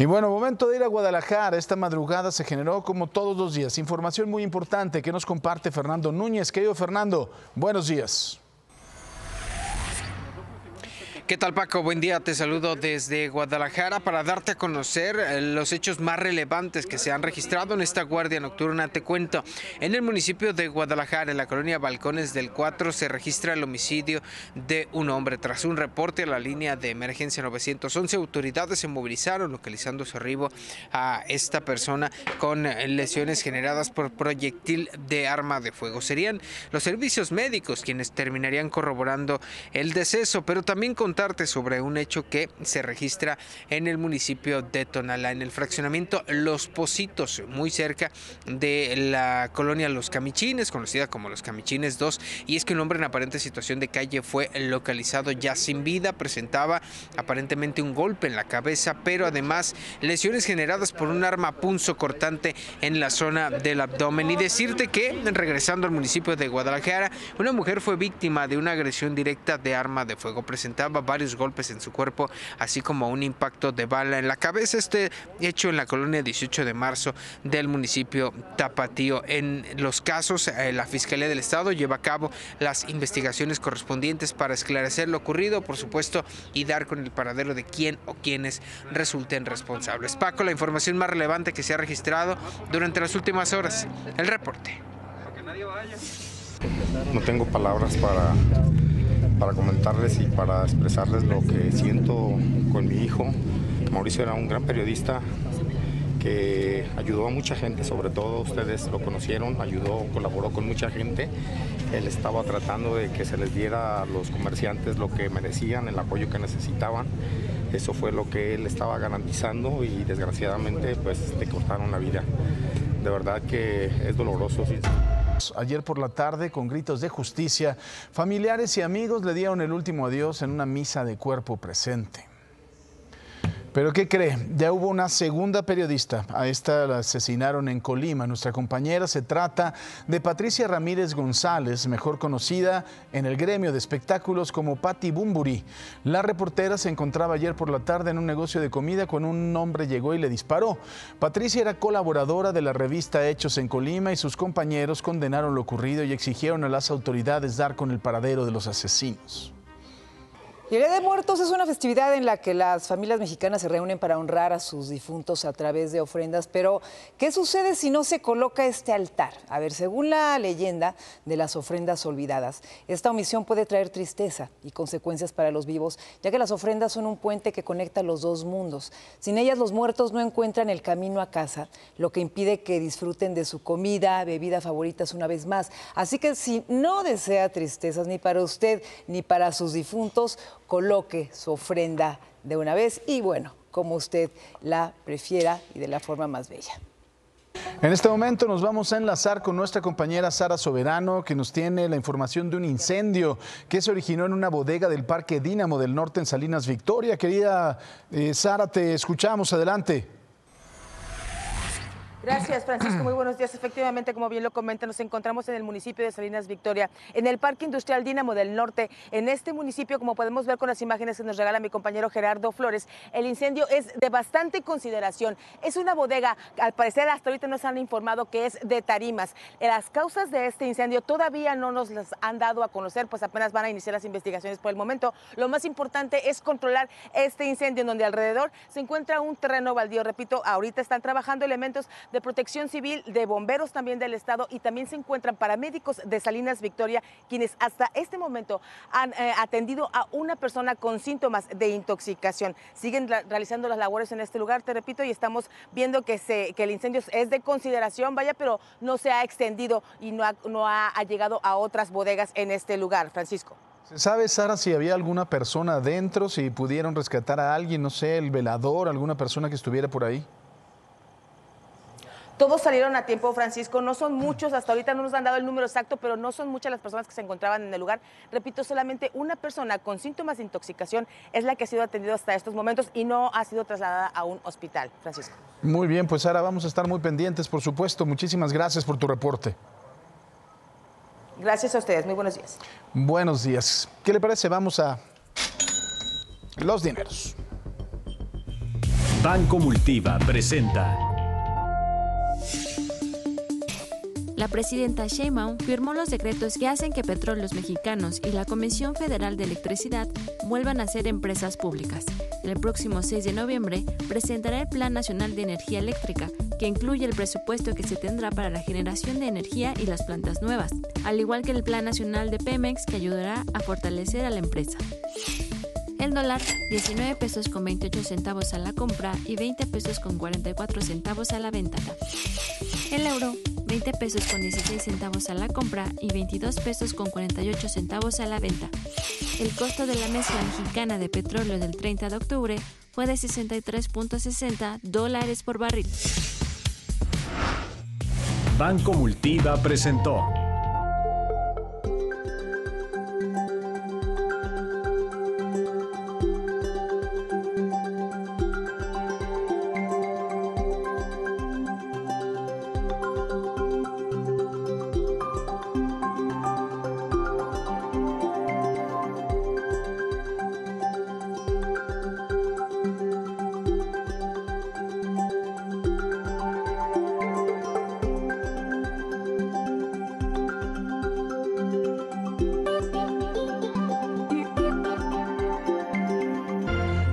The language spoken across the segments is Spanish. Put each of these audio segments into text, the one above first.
Y bueno, momento de ir a Guadalajara. Esta madrugada se generó, como todos los días, información muy importante que nos comparte Fernando Núñez. Querido Fernando, buenos días. ¿Qué tal, Paco? Buen día, te saludo desde Guadalajara para darte a conocer los hechos más relevantes que se han registrado en esta guardia nocturna. Te cuento, en el municipio de Guadalajara, en la colonia Balcones del 4, se registra el homicidio de un hombre. Tras un reporte a la línea de emergencia 911, autoridades se movilizaron localizando su arribo a esta persona con lesiones generadas por proyectil de arma de fuego. Serían los servicios médicos quienes terminarían corroborando el deceso, pero también con sobre un hecho que se registra en el municipio de Tonalá, en el fraccionamiento Los Positos, muy cerca de la colonia Los Camichines, conocida como Los Camichines 2, y es que un hombre en aparente situación de calle fue localizado ya sin vida, presentaba aparentemente un golpe en la cabeza, pero además lesiones generadas por un arma punzocortante en la zona del abdomen. Y decirte que, regresando al municipio de Guadalajara, una mujer fue víctima de una agresión directa de arma de fuego, presentaba varios golpes en su cuerpo, así como un impacto de bala en la cabeza. Este hecho en la colonia 18 de marzo del municipio Tapatío. En los casos, la Fiscalía del Estado lleva a cabo las investigaciones correspondientes para esclarecer lo ocurrido, por supuesto, y dar con el paradero de quién o quienes resulten responsables. Paco, la información más relevante que se ha registrado durante las últimas horas. El reporte. No tengo palabras para comentarles y para expresarles lo que siento con mi hijo. Mauricio era un gran periodista que ayudó a mucha gente, sobre todo ustedes lo conocieron, ayudó, colaboró con mucha gente. Él estaba tratando de que se les diera a los comerciantes lo que merecían, el apoyo que necesitaban. Eso fue lo que él estaba garantizando y desgraciadamente pues le cortaron la vida. De verdad que es doloroso. Ayer por la tarde, con gritos de justicia, familiares y amigos le dieron el último adiós en una misa de cuerpo presente. ¿Pero qué cree? Ya hubo una segunda periodista. A esta la asesinaron en Colima. Nuestra compañera, se trata de Patricia Ramírez González, mejor conocida en el gremio de espectáculos como Patty Bumbury. La reportera se encontraba ayer por la tarde en un negocio de comida cuando un hombre llegó y le disparó. Patricia era colaboradora de la revista Hechos en Colima y sus compañeros condenaron lo ocurrido y exigieron a las autoridades dar con el paradero de los asesinos. Y el Día de Muertos es una festividad en la que las familias mexicanas se reúnen para honrar a sus difuntos a través de ofrendas, pero ¿qué sucede si no se coloca este altar? A ver, según la leyenda de las ofrendas olvidadas, esta omisión puede traer tristeza y consecuencias para los vivos, ya que las ofrendas son un puente que conecta los dos mundos. Sin ellas, los muertos no encuentran el camino a casa, lo que impide que disfruten de su comida, bebida favoritas una vez más. Así que si no desea tristezas ni para usted ni para sus difuntos, coloque su ofrenda de una vez y, bueno, como usted la prefiera y de la forma más bella. En este momento nos vamos a enlazar con nuestra compañera Sara Soberano, que nos tiene la información de un incendio que se originó en una bodega del Parque Dínamo del Norte en Salinas Victoria. Querida Sara, te escuchamos. Adelante. Gracias, Francisco. Muy buenos días. Efectivamente, como bien lo comenta, nos encontramos en el municipio de Salinas Victoria, en el Parque Industrial Dínamo del Norte. En este municipio, como podemos ver con las imágenes que nos regala mi compañero Gerardo Flores, el incendio es de bastante consideración. Es una bodega, al parecer hasta ahorita nos han informado que es de tarimas. Las causas de este incendio todavía no nos las han dado a conocer, pues apenas van a iniciar las investigaciones por el momento. Lo más importante es controlar este incendio, en donde alrededor se encuentra un terreno baldío. Repito, ahorita están trabajando elementos de protección civil, de bomberos también del estado, y también se encuentran paramédicos de Salinas Victoria, quienes hasta este momento han atendido a una persona con síntomas de intoxicación. Siguen realizando las labores en este lugar, te repito, y estamos viendo que el incendio es de consideración, vaya, pero no se ha extendido y no ha llegado a otras bodegas en este lugar, Francisco. ¿Se sabe, Sara, si había alguna persona adentro, si pudieron rescatar a alguien, no sé, el velador, alguna persona que estuviera por ahí? Todos salieron a tiempo, Francisco, no son muchos, hasta ahorita no nos han dado el número exacto, pero no son muchas las personas que se encontraban en el lugar. Repito, solamente una persona con síntomas de intoxicación es la que ha sido atendida hasta estos momentos y no ha sido trasladada a un hospital, Francisco. Muy bien, pues Sara, vamos a estar muy pendientes, por supuesto. Muchísimas gracias por tu reporte. Gracias a ustedes, muy buenos días. Buenos días. ¿Qué le parece? Vamos a los dineros. Banco Multiva presenta. La presidenta Sheinbaum firmó los decretos que hacen que Petróleos Mexicanos y la Comisión Federal de Electricidad vuelvan a ser empresas públicas. El próximo 6 de noviembre presentará el Plan Nacional de Energía Eléctrica, que incluye el presupuesto que se tendrá para la generación de energía y las plantas nuevas, al igual que el Plan Nacional de Pemex, que ayudará a fortalecer a la empresa. El dólar, 19 pesos con 28 centavos a la compra y 20 pesos con 44 centavos a la venta. El euro, 20 pesos con 16 centavos a la compra y 22 pesos con 48 centavos a la venta. El costo de la mezcla mexicana de petróleo del 30 de octubre fue de $63.60 por barril. Banco Multiva presentó.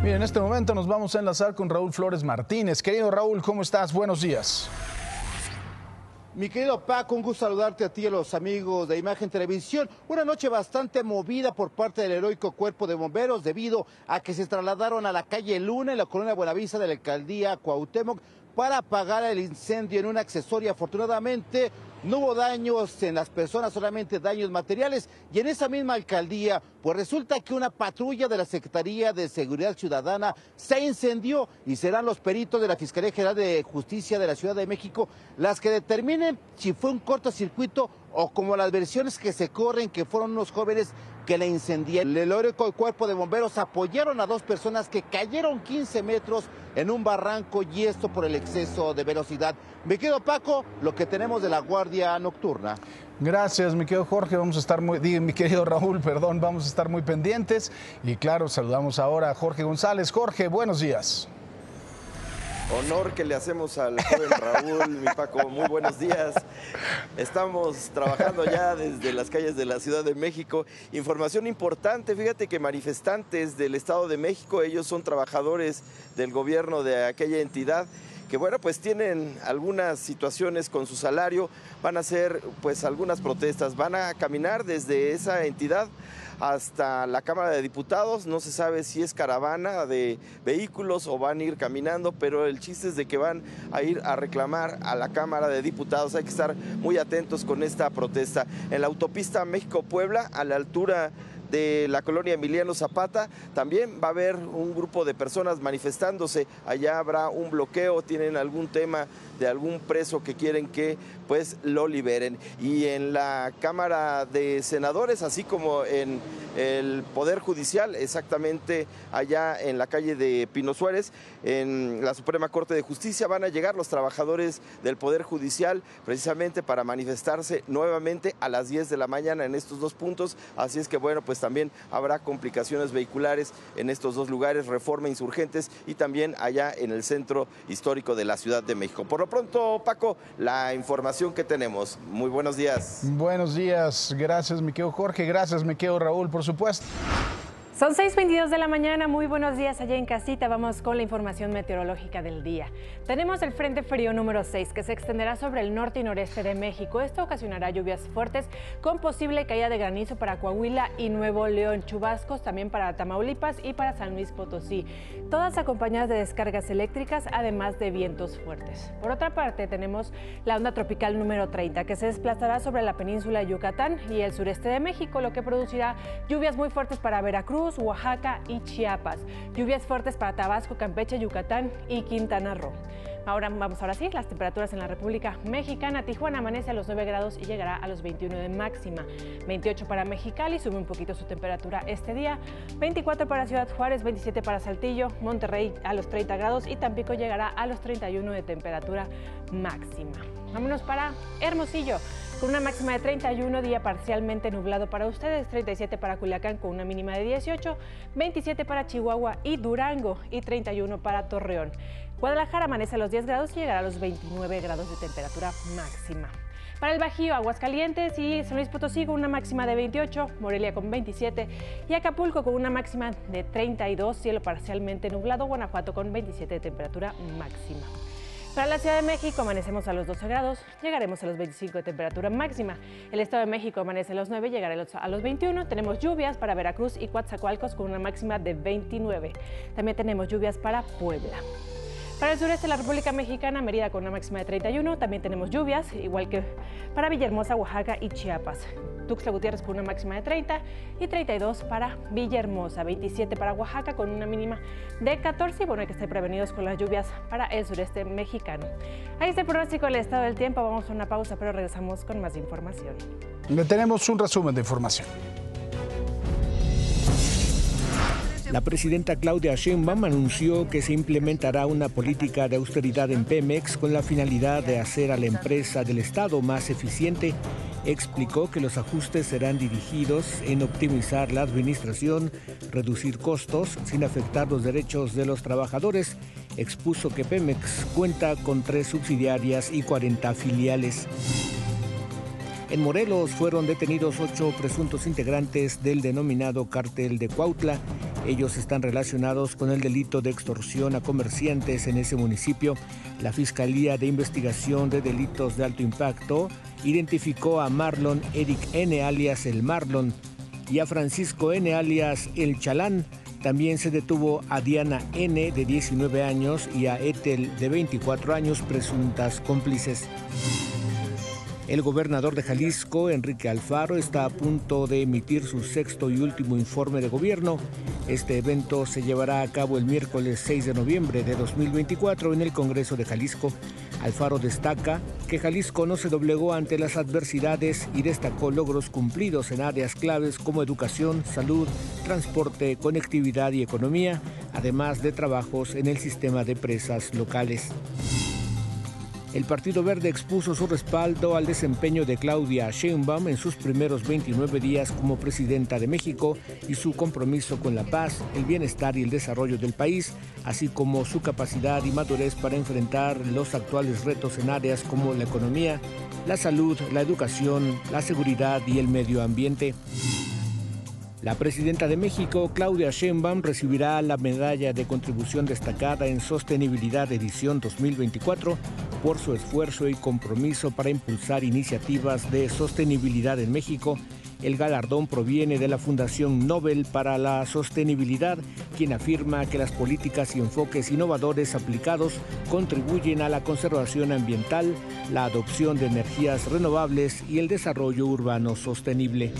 En este momento nos vamos a enlazar con Raúl Flores Martínez. Querido Raúl, ¿cómo estás? Buenos días. Mi querido Paco, un gusto saludarte a ti y a los amigos de Imagen Televisión. Una noche bastante movida por parte del heroico cuerpo de bomberos debido a que se trasladaron a la calle Luna en la colonia Buenavista de la alcaldía Cuauhtémoc para apagar el incendio en un accesorio. Afortunadamente no hubo daños en las personas, solamente daños materiales. Y en esa misma alcaldía, pues resulta que una patrulla de la Secretaría de Seguridad Ciudadana se incendió y serán los peritos de la Fiscalía General de Justicia de la Ciudad de México las que determinen si fue un cortocircuito o, como las versiones que se corren, que fueron unos jóvenes que la incendiaron. El heroico cuerpo de bomberos apoyaron a dos personas que cayeron 15 metros en un barranco, y esto por el exceso de velocidad. Mi querido Paco, lo que tenemos de la guardia nocturna. Gracias, mi querido Jorge. Vamos a estar muy pendientes. Y claro, saludamos ahora a Jorge González. Jorge, buenos días. Honor que le hacemos al joven Raúl, mi Paco, muy buenos días. Estamos trabajando ya desde las calles de la Ciudad de México. Información importante, fíjate que manifestantes del Estado de México, ellos son trabajadores del gobierno de aquella entidad, que bueno, pues tienen algunas situaciones con su salario, van a hacer pues algunas protestas, van a caminar desde esa entidad hasta la Cámara de Diputados. No se sabe si es caravana de vehículos o van a ir caminando, pero el chiste es de que van a ir a reclamar a la Cámara de Diputados. Hay que estar muy atentos con esta protesta. En la autopista México-Puebla, a la altura de la colonia Emiliano Zapata, también va a haber un grupo de personas manifestándose. Allá habrá un bloqueo, tienen algún tema de algún preso que quieren que pues lo liberen. Y en la Cámara de Senadores, así como en el Poder Judicial, exactamente allá en la calle de Pino Suárez, en la Suprema Corte de Justicia, van a llegar los trabajadores del Poder Judicial precisamente para manifestarse nuevamente a las 10 de la mañana en estos dos puntos. Así es que bueno, pues también habrá complicaciones vehiculares en estos dos lugares, Reforma, Insurgentes, y también allá en el centro histórico de la Ciudad de México. Por lo pronto, Paco, la información que tenemos. Muy buenos días. Buenos días. Gracias, mi querido Jorge. Gracias, mi querido Raúl, por supuesto. Son 6:22 de la mañana. Muy buenos días allá en casita. Vamos con la información meteorológica del día. Tenemos el frente frío número 6 que se extenderá sobre el norte y noreste de México. Esto ocasionará lluvias fuertes con posible caída de granizo para Coahuila y Nuevo León, chubascos también para Tamaulipas y para San Luis Potosí, todas acompañadas de descargas eléctricas, además de vientos fuertes. Por otra parte, tenemos la onda tropical número 30 que se desplazará sobre la península de Yucatán y el sureste de México, lo que producirá lluvias muy fuertes para Veracruz, Oaxaca y Chiapas, lluvias fuertes para Tabasco, Campeche, Yucatán y Quintana Roo. Ahora sí, las temperaturas en la República Mexicana. Tijuana amanece a los 9 grados y llegará a los 21 de máxima. 28 para Mexicali, sube un poquito su temperatura este día. 24 para Ciudad Juárez, 27 para Saltillo, Monterrey a los 30 grados y Tampico llegará a los 31 de temperatura máxima. Vámonos para Hermosillo. con una máxima de 31, día parcialmente nublado para ustedes, 37 para Culiacán con una mínima de 18, 27 para Chihuahua y Durango y 31 para Torreón. Guadalajara amanece a los 10 grados y llegará a los 29 grados de temperatura máxima. Para el Bajío, Aguascalientes y San Luis Potosí con una máxima de 28, Morelia con 27 y Acapulco con una máxima de 32, cielo parcialmente nublado, Guanajuato con 27 de temperatura máxima. Para la Ciudad de México amanecemos a los 12 grados, llegaremos a los 25 de temperatura máxima. El Estado de México amanece a los 9, llegará a los 21. Tenemos lluvias para Veracruz y Coatzacoalcos con una máxima de 29. También tenemos lluvias para Puebla. Para el sureste de la República Mexicana, Mérida con una máxima de 31, también tenemos lluvias, igual que para Villahermosa, Oaxaca y Chiapas. Tuxtla Gutiérrez con una máxima de 30 y 32 para Villahermosa, 27 para Oaxaca con una mínima de 14. Y bueno, hay que estar prevenidos con las lluvias para el sureste mexicano. Ahí está el pronóstico del estado del tiempo. Vamos a una pausa, pero regresamos con más información. Le tenemos un resumen de información. La presidenta Claudia Sheinbaum anunció que se implementará una política de austeridad en Pemex con la finalidad de hacer a la empresa del Estado más eficiente. Explicó que los ajustes serán dirigidos en optimizar la administración, reducir costos sin afectar los derechos de los trabajadores. Expuso que Pemex cuenta con 3 subsidiarias y 40 filiales. En Morelos fueron detenidos 8 presuntos integrantes del denominado Cártel de Cuautla. Ellos están relacionados con el delito de extorsión a comerciantes en ese municipio. La Fiscalía de Investigación de Delitos de Alto Impacto identificó a Marlon Eric N., alias El Marlon, y a Francisco N., alias El Chalán. También se detuvo a Diana N., de 19 años, y a Etel, de 24 años, presuntas cómplices. El gobernador de Jalisco, Enrique Alfaro, está a punto de emitir su 6º y último informe de gobierno. Este evento se llevará a cabo el miércoles 6 de noviembre de 2024 en el Congreso de Jalisco. Alfaro destaca que Jalisco no se doblegó ante las adversidades y destacó logros cumplidos en áreas claves como educación, salud, transporte, conectividad y economía, además de trabajos en el sistema de presas locales. El Partido Verde expuso su respaldo al desempeño de Claudia Sheinbaum en sus primeros 29 días como presidenta de México y su compromiso con la paz, el bienestar y el desarrollo del país, así como su capacidad y madurez para enfrentar los actuales retos en áreas como la economía, la salud, la educación, la seguridad y el medio ambiente. La presidenta de México, Claudia Sheinbaum, recibirá la Medalla de Contribución Destacada en Sostenibilidad edición 2024 por su esfuerzo y compromiso para impulsar iniciativas de sostenibilidad en México. El galardón proviene de la Fundación Nobel para la Sostenibilidad, quien afirma que las políticas y enfoques innovadores aplicados contribuyen a la conservación ambiental, la adopción de energías renovables y el desarrollo urbano sostenible.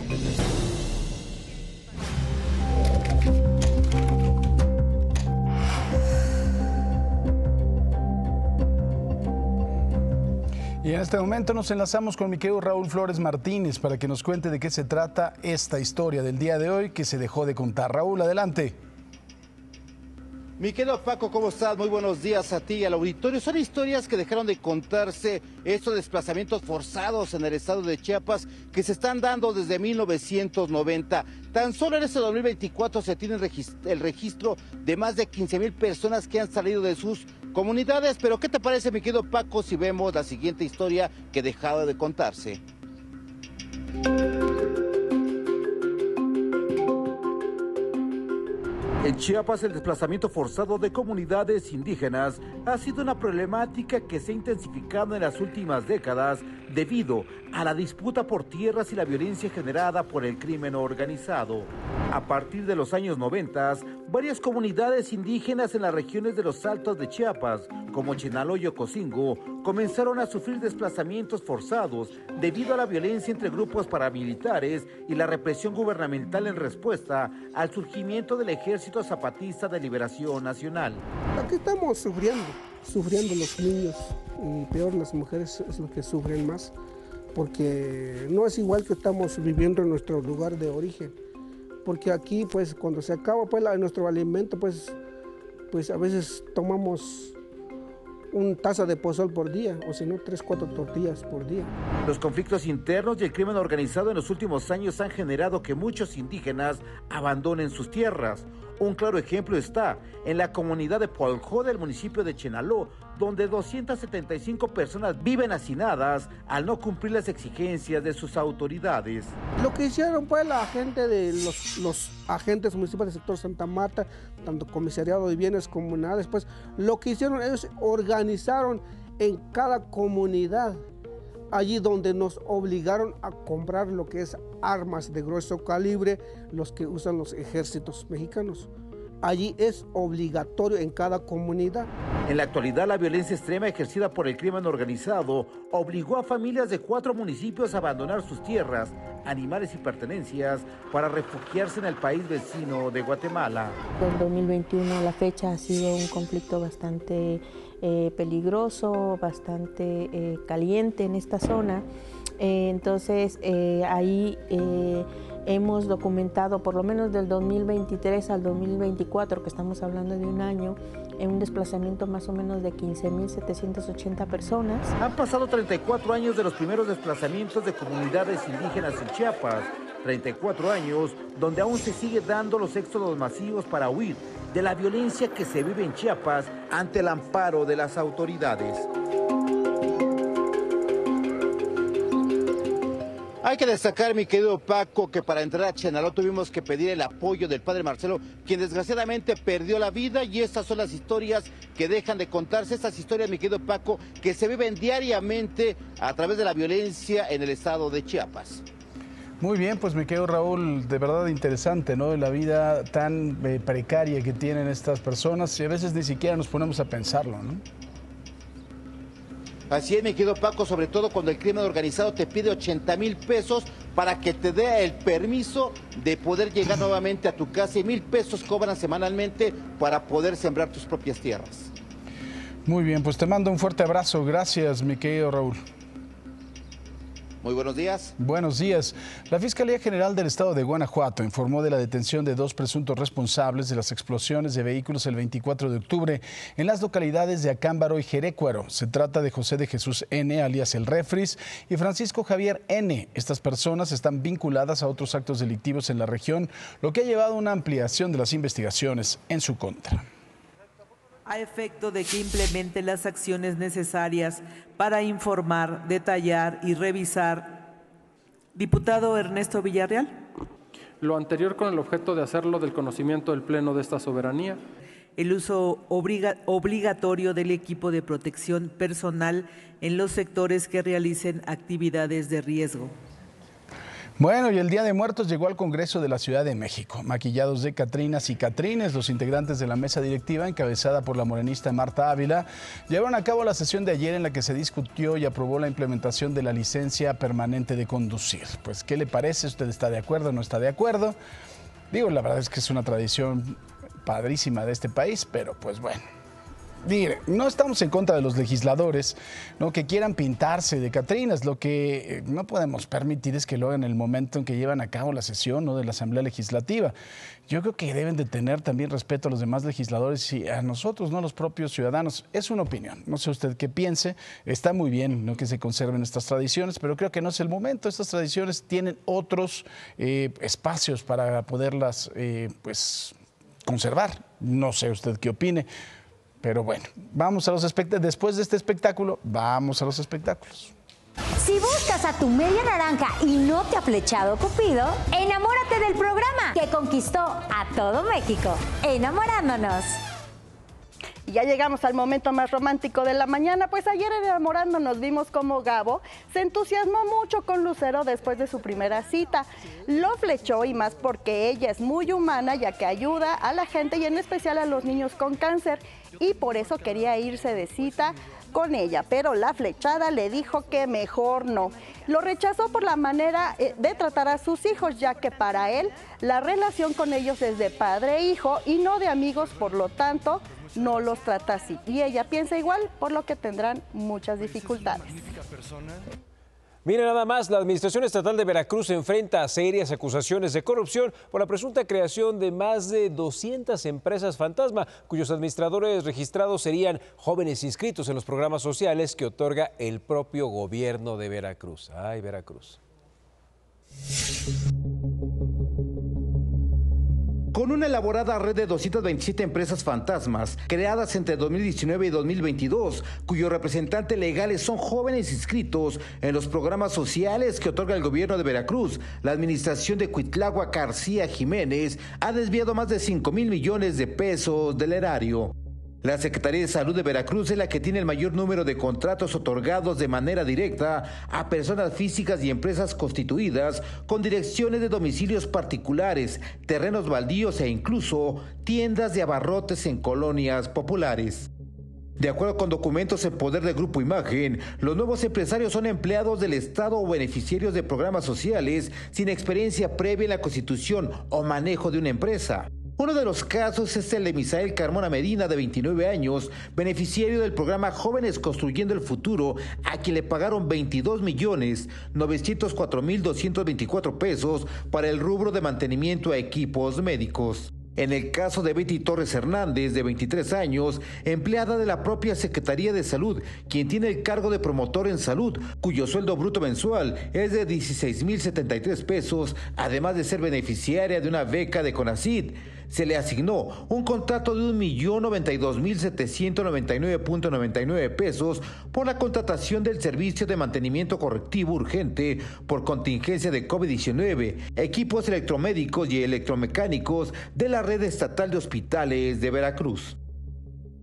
Y en este momento nos enlazamos con mi querido Raúl Flores Martínez para que nos cuente de qué se trata esta historia del día de hoy que se dejó de contar. Raúl, adelante. Mi querido Paco, ¿cómo estás? Muy buenos días a ti y al auditorio. Son historias que dejaron de contarse, estos desplazamientos forzados en el estado de Chiapas que se están dando desde 1990. Tan solo en este 2024 se tiene el registro de más de 15,000 personas que han salido de sus comunidades. Pero ¿qué te parece, mi querido Paco, si vemos la siguiente historia que dejaba de contarse? En Chiapas, el desplazamiento forzado de comunidades indígenas ha sido una problemática que se ha intensificado en las últimas décadas debido a la disputa por tierras y la violencia generada por el crimen organizado. A partir de los años 90, varias comunidades indígenas en las regiones de los Altos de Chiapas, como Chenaloyo, Cocingo, comenzaron a sufrir desplazamientos forzados debido a la violencia entre grupos paramilitares y la represión gubernamental en respuesta al surgimiento del Ejército Zapatista de Liberación Nacional. Aquí estamos sufriendo los niños y peor las mujeres es lo que sufren más, porque no es igual que estamos viviendo en nuestro lugar de origen, porque aquí pues cuando se acaba pues nuestro alimento pues a veces tomamos un taza de pozol por día, o si no, 3 o 4 tortillas por día. Los conflictos internos y el crimen organizado en los últimos años han generado que muchos indígenas abandonen sus tierras. Un claro ejemplo está en la comunidad de Poaljó del municipio de Chenaló, donde 275 personas viven hacinadas al no cumplir las exigencias de sus autoridades. Lo que hicieron fue la gente de los agentes municipales del sector Santa Marta, tanto comisariado de bienes comunales, pues lo que hicieron ellos organizaron en cada comunidad, allí donde nos obligaron a comprar lo que es armas de grueso calibre, los que usan los ejércitos mexicanos. Allí es obligatorio en cada comunidad. En la actualidad, la violencia extrema ejercida por el crimen organizado obligó a familias de 4 municipios a abandonar sus tierras, animales y pertenencias para refugiarse en el país vecino de Guatemala. Del 2021 a la fecha ha sido un conflicto bastante peligroso, bastante caliente en esta zona. Entonces, ahí hemos documentado, por lo menos del 2023 al 2024, que estamos hablando de un año, en un desplazamiento más o menos de 15,780 personas. Han pasado 34 años de los primeros desplazamientos de comunidades indígenas en Chiapas, 34 años donde aún se sigue dando los éxodos masivos para huir de la violencia que se vive en Chiapas ante el amparo de las autoridades. Hay que destacar, mi querido Paco, que para entrar a Chenaló tuvimos que pedir el apoyo del padre Marcelo, quien desgraciadamente perdió la vida, y estas son las historias que dejan de contarse, estas historias, mi querido Paco, que se viven diariamente a través de la violencia en el estado de Chiapas. Muy bien, pues me quedo, Raúl, de verdad interesante, ¿no? La vida tan precaria que tienen estas personas, y a veces ni siquiera nos ponemos a pensarlo, ¿no? Así es, mi querido Paco, sobre todo cuando el crimen organizado te pide 80,000 pesos para que te dé el permiso de poder llegar nuevamente a tu casa, y 1,000 pesos cobran semanalmente para poder sembrar tus propias tierras. Muy bien, pues te mando un fuerte abrazo. Gracias, mi querido Raúl. Muy buenos días. Buenos días. La Fiscalía General del Estado de Guanajuato informó de la detención de 2 presuntos responsables de las explosiones de vehículos el 24 de octubre en las localidades de Acámbaro y Jerécuaro. Se trata de José de Jesús N., alias El Refris, y Francisco Javier N. Estas personas están vinculadas a otros actos delictivos en la región, lo que ha llevado a una ampliación de las investigaciones en su contra. A efecto de que implemente las acciones necesarias para informar, detallar y revisar. Diputado Ernesto Villarreal. Lo anterior con el objeto de hacerlo del conocimiento del Pleno de esta soberanía. El uso obligatorio del equipo de protección personal en los sectores que realicen actividades de riesgo. Bueno, y el Día de Muertos llegó al Congreso de la Ciudad de México. Maquillados de Catrinas y Catrines, los integrantes de la mesa directiva, encabezada por la morenista Marta Ávila, llevaron a cabo la sesión de ayer en la que se discutió y aprobó la implementación de la licencia permanente de conducir. Pues, ¿qué le parece? ¿Usted está de acuerdo o no está de acuerdo? Digo, la verdad es que es una tradición padrísima de este país, pero pues bueno. Mire, no estamos en contra de los legisladores, ¿no?, que quieran pintarse de Catrinas. Lo que no podemos permitir es que lo hagan en el momento en que llevan a cabo la sesión, ¿no?, de la Asamblea Legislativa. Yo creo que deben de tener también respeto a los demás legisladores y a nosotros, no a los propios ciudadanos. Es una opinión, no sé usted qué piense. Está muy bien, ¿no?, que se conserven estas tradiciones, pero creo que no es el momento. Estas tradiciones tienen otros espacios para poderlas pues, conservar. No sé usted qué opine. Pero bueno, vamos a los espectáculos. Después de este espectáculo, vamos a los espectáculos. Si buscas a tu media naranja y no te ha flechado Cupido, enamórate del programa que conquistó a todo México. Enamorándonos. Y ya llegamos al momento más romántico de la mañana, pues ayer en Enamorándonos vimos como Gabo se entusiasmó mucho con Lucero después de su primera cita. Lo flechó, y más porque ella es muy humana, ya que ayuda a la gente y en especial a los niños con cáncer, y por eso quería irse de cita con ella, pero la flechada le dijo que mejor no. Lo rechazó por la manera de tratar a sus hijos, ya que para él la relación con ellos es de padre e hijo y no de amigos, por lo tanto no los trata así. Y ella piensa igual, por lo que tendrán muchas dificultades. Mire nada más, la Administración Estatal de Veracruz enfrenta a serias acusaciones de corrupción por la presunta creación de más de 200 empresas fantasma, cuyos administradores registrados serían jóvenes inscritos en los programas sociales que otorga el propio gobierno de Veracruz. ¡Ay, Veracruz! Con una elaborada red de 227 empresas fantasmas creadas entre 2019 y 2022, cuyos representantes legales son jóvenes inscritos en los programas sociales que otorga el gobierno de Veracruz, la administración de Cuitláhuac García Jiménez ha desviado más de 5,000 millones de pesos del erario. La Secretaría de Salud de Veracruz es la que tiene el mayor número de contratos otorgados de manera directa a personas físicas y empresas constituidas con direcciones de domicilios particulares, terrenos baldíos e incluso tiendas de abarrotes en colonias populares. De acuerdo con documentos en poder del Grupo Imagen, los nuevos empresarios son empleados del Estado o beneficiarios de programas sociales sin experiencia previa en la constitución o manejo de una empresa. Uno de los casos es el de Misael Carmona Medina, de 29 años, beneficiario del programa Jóvenes Construyendo el Futuro, a quien le pagaron 22,904,224 pesos para el rubro de mantenimiento a equipos médicos. En el caso de Betty Torres Hernández, de 23 años, empleada de la propia Secretaría de Salud, quien tiene el cargo de promotor en salud, cuyo sueldo bruto mensual es de 16,073 pesos, además de ser beneficiaria de una beca de CONACYT. Se le asignó un contrato de 1,092,799.99 pesos por la contratación del servicio de mantenimiento correctivo urgente por contingencia de COVID-19, equipos electromédicos y electromecánicos de la red estatal de hospitales de Veracruz.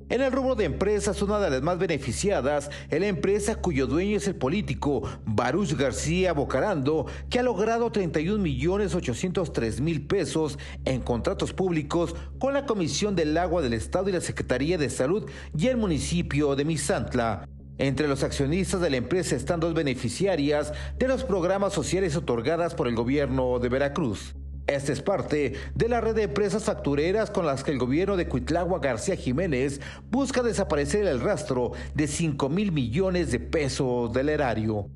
En el rubro de empresas, una de las más beneficiadas es la empresa cuyo dueño es el político Baruch García Bocarando, que ha logrado 31,803,000 pesos en contratos públicos con la Comisión del Agua del Estado y la Secretaría de Salud y el municipio de Misantla. Entre los accionistas de la empresa están dos beneficiarias de los programas sociales otorgadas por el gobierno de Veracruz. Esta es parte de la red de empresas factureras con las que el gobierno de Cuitláhuac García Jiménez busca desaparecer el rastro de 5,000 millones de pesos del erario.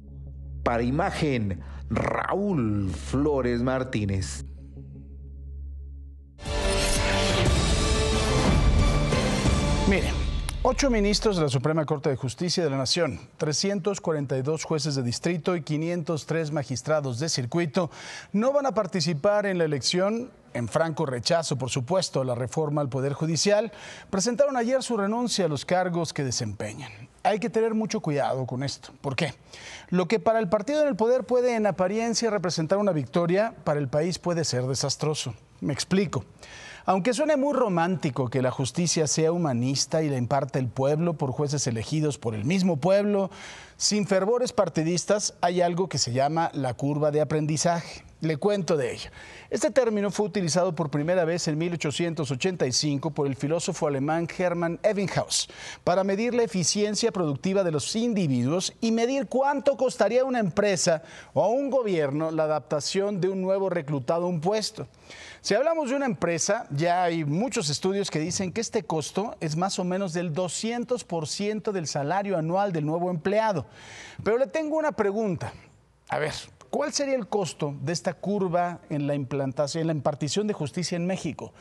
Para Imagen, Raúl Flores Martínez. Miren. 8 ministros de la Suprema Corte de Justicia de la Nación, 342 jueces de distrito y 503 magistrados de circuito no van a participar en la elección, en franco rechazo, por supuesto, a la reforma al Poder Judicial. Presentaron ayer su renuncia a los cargos que desempeñan. Hay que tener mucho cuidado con esto. ¿Por qué? Lo que para el partido en el poder puede en apariencia representar una victoria, para el país puede ser desastroso. Me explico. Aunque suene muy romántico que la justicia sea humanista y la imparte el pueblo por jueces elegidos por el mismo pueblo, sin fervores partidistas hay algo que se llama la curva de aprendizaje. Le cuento de ella. Este término fue utilizado por primera vez en 1885 por el filósofo alemán Hermann Ebbinghaus para medir la eficiencia productiva de los individuos y medir cuánto costaría a una empresa o a un gobierno la adaptación de un nuevo reclutado a un puesto. Si hablamos de una empresa, ya hay muchos estudios que dicen que este costo es más o menos del 200% del salario anual del nuevo empleado. Pero le tengo una pregunta. A ver, ¿cuál sería el costo de esta curva en la implantación, en la impartición de justicia en México?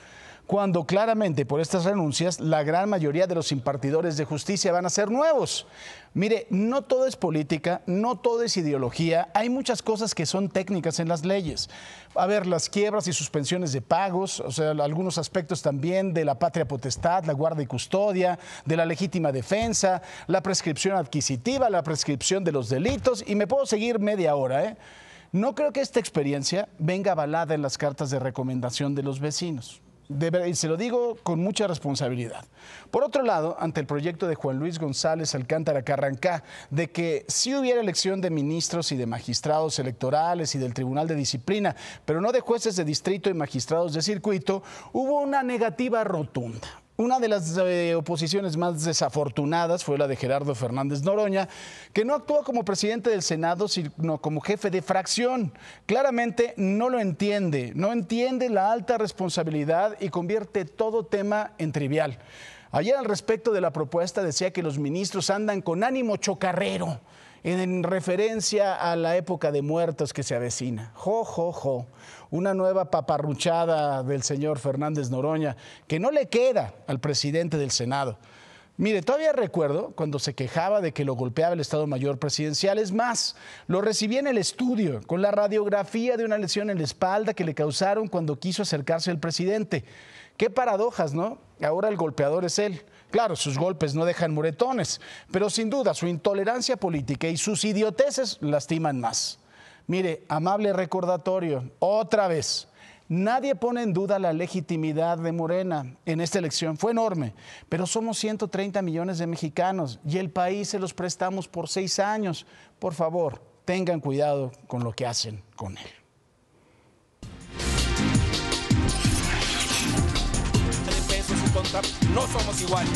Cuando claramente por estas renuncias la gran mayoría de los impartidores de justicia van a ser nuevos. Mire, no todo es política, no todo es ideología, hay muchas cosas que son técnicas en las leyes. A ver, las quiebras y suspensiones de pagos, o sea, algunos aspectos también de la patria potestad, la guarda y custodia, de la legítima defensa, la prescripción adquisitiva, la prescripción de los delitos, y me puedo seguir media hora, ¿eh? No creo que esta experiencia venga avalada en las cartas de recomendación de los vecinos. Y se lo digo con mucha responsabilidad. Por otro lado, ante el proyecto de Juan Luis González Alcántara Carrancá de que sí hubiera elección de ministros y de magistrados electorales y del Tribunal de Disciplina, pero no de jueces de distrito y magistrados de circuito, hubo una negativa rotunda. Una de las oposiciones más desafortunadas fue la de Gerardo Fernández Noroña, que no actuó como presidente del Senado, sino como jefe de fracción. Claramente no lo entiende, no entiende la alta responsabilidad y convierte todo tema en trivial. Ayer al respecto de la propuesta decía que los ministros andan con ánimo chocarrero en referencia a la época de muertos que se avecina. Jo, jo, jo. Una nueva paparruchada del señor Fernández Noroña que no le queda al presidente del Senado. Mire, todavía recuerdo cuando se quejaba de que lo golpeaba el Estado Mayor Presidencial. Es más, lo recibí en el estudio con la radiografía de una lesión en la espalda que le causaron cuando quiso acercarse al presidente. Qué paradojas, ¿no? Ahora el golpeador es él. Claro, sus golpes no dejan moretones, pero sin duda su intolerancia política y sus idioteces lastiman más. Mire, amable recordatorio, otra vez. Nadie pone en duda la legitimidad de Morena en esta elección. Fue enorme, pero somos 130 millones de mexicanos y el país se los prestamos por 6 años. Por favor, tengan cuidado con lo que hacen con él. No somos iguales.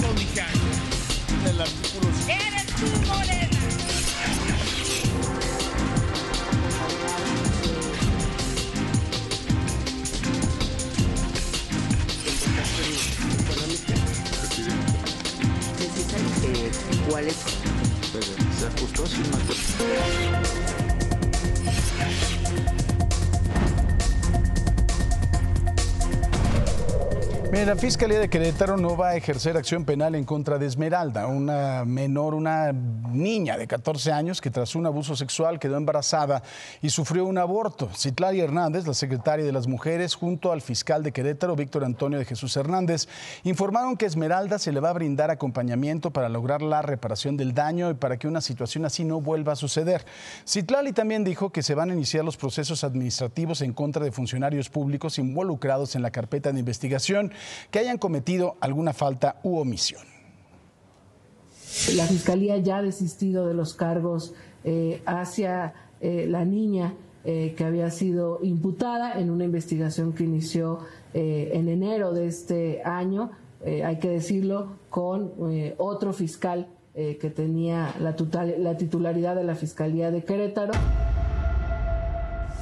El artículo... ¡Eres tú, Morena! ¿Cuáles? Se ajustó sin más. Mira, la Fiscalía de Querétaro no va a ejercer acción penal en contra de Esmeralda, una menor, una niña de 14 años que tras un abuso sexual quedó embarazada y sufrió un aborto. Citlali Hernández, la secretaria de las Mujeres, junto al fiscal de Querétaro, Víctor Antonio de Jesús Hernández, informaron que a Esmeralda se le va a brindar acompañamiento para lograr la reparación del daño y para que una situación así no vuelva a suceder. Citlali también dijo que se van a iniciar los procesos administrativos en contra de funcionarios públicos involucrados en la carpeta de investigación que hayan cometido alguna falta u omisión. La Fiscalía ya ha desistido de los cargos hacia la niña que había sido imputada en una investigación que inició en enero de este año, hay que decirlo, con otro fiscal que tenía la titularidad de la Fiscalía de Querétaro.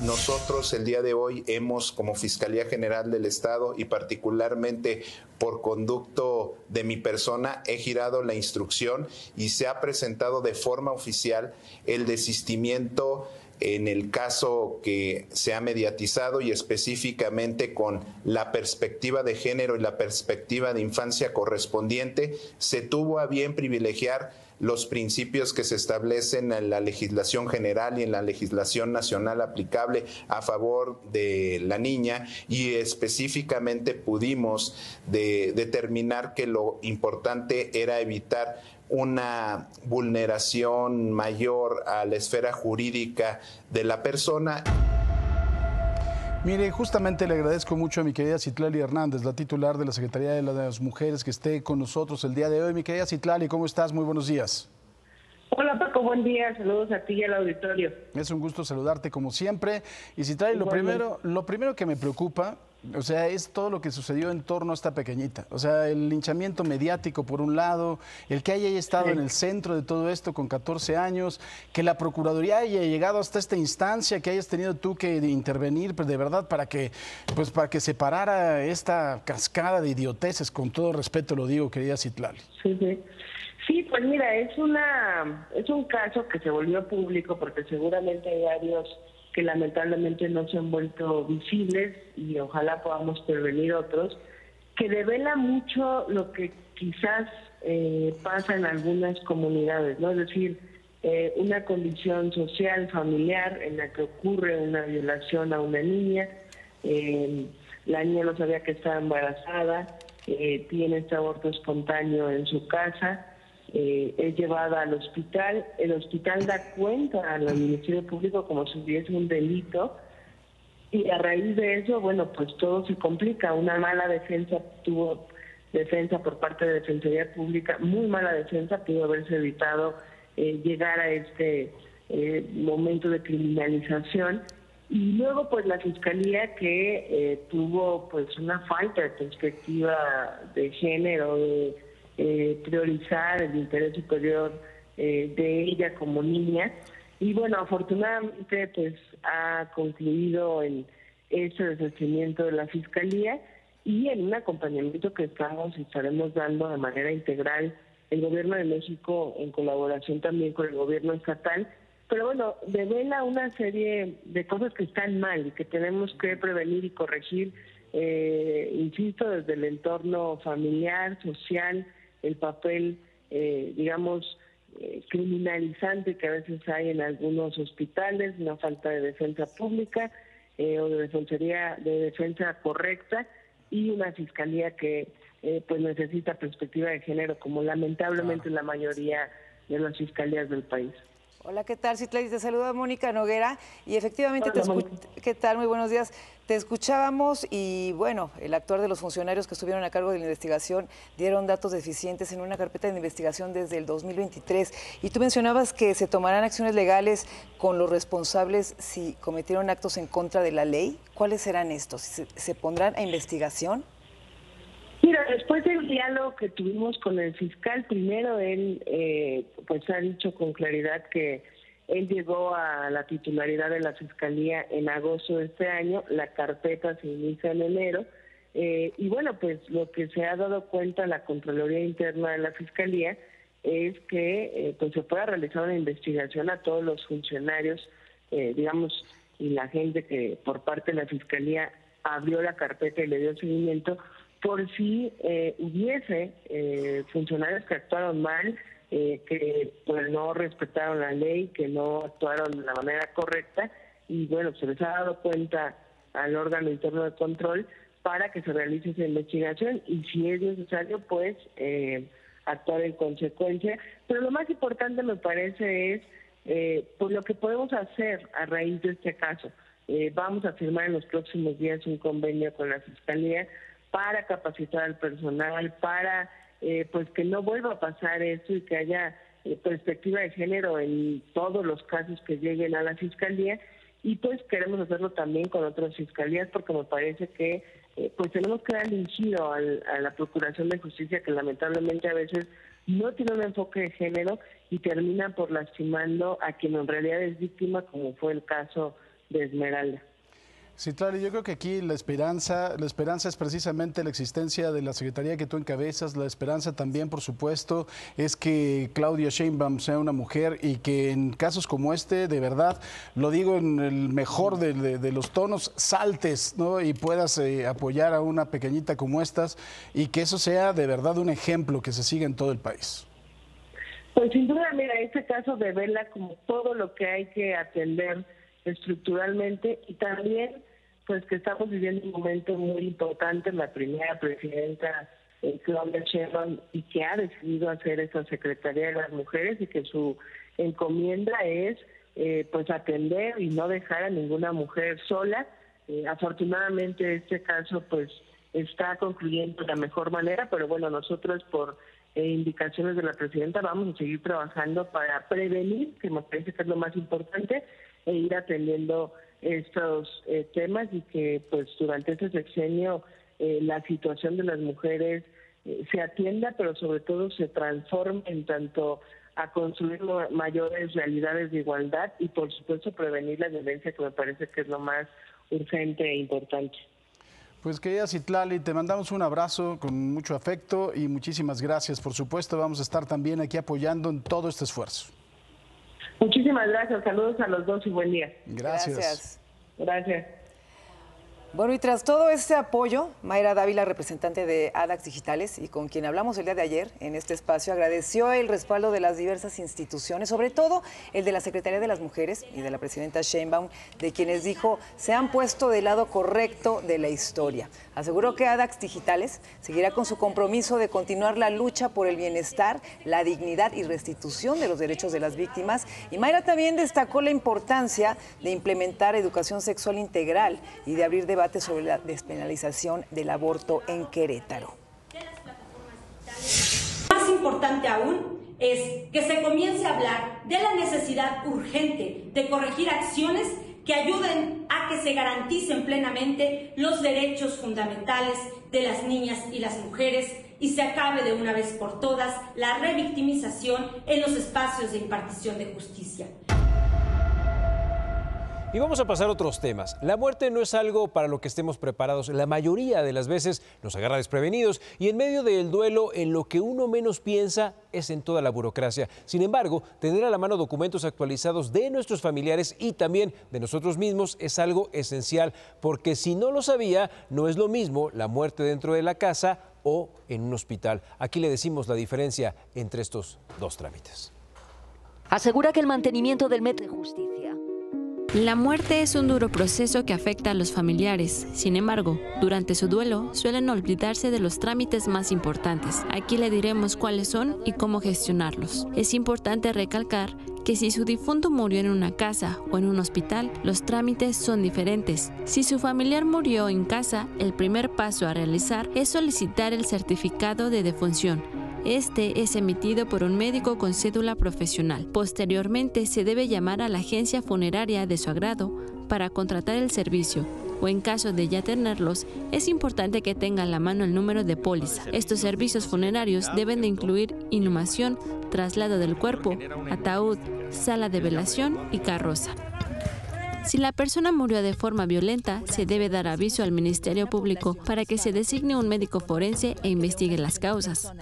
Nosotros el día de hoy hemos, como Fiscalía General del Estado y particularmente por conducto de mi persona, he girado la instrucción y se ha presentado de forma oficial el desistimiento en el caso que se ha mediatizado y específicamente con la perspectiva de género y la perspectiva de infancia correspondiente. Se tuvo a bien privilegiar los principios que se establecen en la legislación general y en la legislación nacional aplicable a favor de la niña y específicamente pudimos determinar que lo importante era evitar una vulneración mayor a la esfera jurídica de la persona. Mire, justamente le agradezco mucho a mi querida Citlali Hernández, la titular de la Secretaría de las Mujeres, que esté con nosotros el día de hoy. Mi querida Citlali, ¿cómo estás? Muy buenos días. Hola, Paco, buen día. Saludos a ti y al auditorio. Es un gusto saludarte como siempre. Y Citlali, lo primero que me preocupa, o sea, es todo lo que sucedió en torno a esta pequeñita. O sea, el linchamiento mediático por un lado, el que haya estado en el centro de todo esto con 14 años, que la Procuraduría haya llegado hasta esta instancia, que hayas tenido tú que intervenir, pues de verdad, para que se parara esta cascada de idioteces, con todo respeto lo digo, querida Citlali. Sí, sí. Sí, pues mira, es un caso que se volvió público porque seguramente hay varios que lamentablemente no se han vuelto visibles y ojalá podamos prevenir otros, que devela mucho lo que quizás pasa en algunas comunidades, ¿no? Es decir, una condición social, familiar, en la que ocurre una violación a una niña, la niña no sabía que estaba embarazada, tiene este aborto espontáneo en su casa, es llevada al hospital, el hospital da cuenta al Ministerio Público como si hubiese un delito y a raíz de eso, bueno, pues todo se complica. Una mala defensa, tuvo defensa por parte de Defensoría Pública, muy mala defensa, pudo haberse evitado llegar a este momento de criminalización. Y luego pues la Fiscalía que tuvo pues una falta de perspectiva de género, de priorizar el interés superior de ella como niña y bueno, afortunadamente pues ha concluido en este desistimiento de la Fiscalía y en un acompañamiento que estaremos dando de manera integral el gobierno de México en colaboración también con el gobierno estatal. Pero bueno, devela una serie de cosas que están mal y que tenemos que prevenir y corregir, insisto, desde el entorno familiar, social, el papel, digamos, criminalizante que a veces hay en algunos hospitales, una falta de defensa pública o de defensa correcta, y una fiscalía que pues necesita perspectiva de género, como lamentablemente la mayoría de las fiscalías del país. Hola, ¿qué tal, Citlali? Te saluda Mónica Noguera. Y efectivamente, ¿qué tal? Muy buenos días. Te escuchábamos y, bueno, el actuar de los funcionarios que estuvieron a cargo de la investigación dieron datos deficientes en una carpeta de investigación desde el 2023. Y tú mencionabas que se tomarán acciones legales con los responsables si cometieron actos en contra de la ley. ¿Cuáles serán estos? ¿Se pondrán a investigación? Mira, después del diálogo que tuvimos con el fiscal, primero él pues ha dicho con claridad que él llegó a la titularidad de la Fiscalía en agosto de este año, la carpeta se inicia en enero, y bueno, pues lo que se ha dado cuenta la Contraloría Interna de la Fiscalía es que pues se pueda realizar una investigación a todos los funcionarios, digamos, y la gente que por parte de la Fiscalía abrió la carpeta y le dio seguimiento, por si hubiese funcionarios que actuaron mal, que pues no respetaron la ley, que no actuaron de la manera correcta, y bueno, se les ha dado cuenta al órgano interno de control para que se realice esa investigación y si es necesario, pues actuar en consecuencia. Pero lo más importante me parece es por lo que podemos hacer a raíz de este caso. Vamos a firmar en los próximos días un convenio con la Fiscalía para capacitar al personal, para pues que no vuelva a pasar esto y que haya perspectiva de género en todos los casos que lleguen a la Fiscalía, y pues queremos hacerlo también con otras fiscalías porque me parece que pues tenemos que darle un giro a la Procuración de Justicia, que lamentablemente a veces no tiene un enfoque de género y termina por lastimando a quien en realidad es víctima, como fue el caso de Esmeralda. Sí, claro, yo creo que aquí la esperanza es precisamente la existencia de la Secretaría que tú encabezas. La esperanza también, por supuesto, es que Claudia Sheinbaum sea una mujer y que en casos como este, de verdad, lo digo en el mejor de los tonos, saltes, ¿no? Y puedas apoyar a una pequeñita como estas y que eso sea de verdad un ejemplo que se siga en todo el país. Pues sin duda, mira, este caso devela como todo lo que hay que atender estructuralmente, y también pues que estamos viviendo un momento muy importante, la primera presidenta Claudia Sheinbaum, y que ha decidido hacer esa Secretaría de las Mujeres y que su encomienda es pues atender y no dejar a ninguna mujer sola. Afortunadamente este caso pues está concluyendo de la mejor manera, pero bueno, nosotros por indicaciones de la presidenta vamos a seguir trabajando para prevenir, que me parece que es lo más importante, e ir atendiendo estos temas, y que pues durante este sexenio la situación de las mujeres se atienda, pero sobre todo se transforme en tanto a construir mayores realidades de igualdad y por supuesto prevenir la violencia, que me parece que es lo más urgente e importante. Pues querida Citlali, te mandamos un abrazo con mucho afecto y muchísimas gracias. Por supuesto vamos a estar también aquí apoyando en todo este esfuerzo. Muchísimas gracias, saludos a los dos y buen día. Gracias. Gracias. Bueno, y tras todo este apoyo, Mayra Dávila, representante de Adax Digitales, y con quien hablamos el día de ayer en este espacio, agradeció el respaldo de las diversas instituciones, sobre todo el de la Secretaría de las Mujeres y de la presidenta Sheinbaum, de quienes dijo se han puesto del lado correcto de la historia. Aseguró que Adax Digitales seguirá con su compromiso de continuar la lucha por el bienestar, la dignidad y restitución de los derechos de las víctimas. Y Mayra también destacó la importancia de implementar educación sexual integral y de abrir debates sobre la despenalización del aborto en Querétaro. Más importante aún es que se comience a hablar de la necesidad urgente de corregir acciones que ayuden a que se garanticen plenamente los derechos fundamentales de las niñas y las mujeres, y se acabe de una vez por todas la revictimización en los espacios de impartición de justicia. Y vamos a pasar a otros temas. La muerte no es algo para lo que estemos preparados. La mayoría de las veces nos agarra desprevenidos y en medio del duelo, en lo que uno menos piensa es en toda la burocracia. Sin embargo, tener a la mano documentos actualizados de nuestros familiares y también de nosotros mismos es algo esencial, porque si no lo sabía, no es lo mismo la muerte dentro de la casa o en un hospital. Aquí le decimos la diferencia entre estos dos trámites. Asegura que el mantenimiento del MET de justicia. La muerte es un duro proceso que afecta a los familiares. Sin embargo, durante su duelo suelen olvidarse de los trámites más importantes. Aquí le diremos cuáles son y cómo gestionarlos. Es importante recalcar que si su difunto murió en una casa o en un hospital, los trámites son diferentes. Si su familiar murió en casa, el primer paso a realizar es solicitar el certificado de defunción. Este es emitido por un médico con cédula profesional. Posteriormente se debe llamar a la agencia funeraria de su agrado para contratar el servicio, o en caso de ya tenerlos, es importante que tenga a la mano el número de póliza. Estos servicios funerarios deben de incluir inhumación, traslado del cuerpo, ataúd, sala de velación y carroza. Si la persona murió de forma violenta, se debe dar aviso al Ministerio Público para que se designe un médico forense e investigue las causas.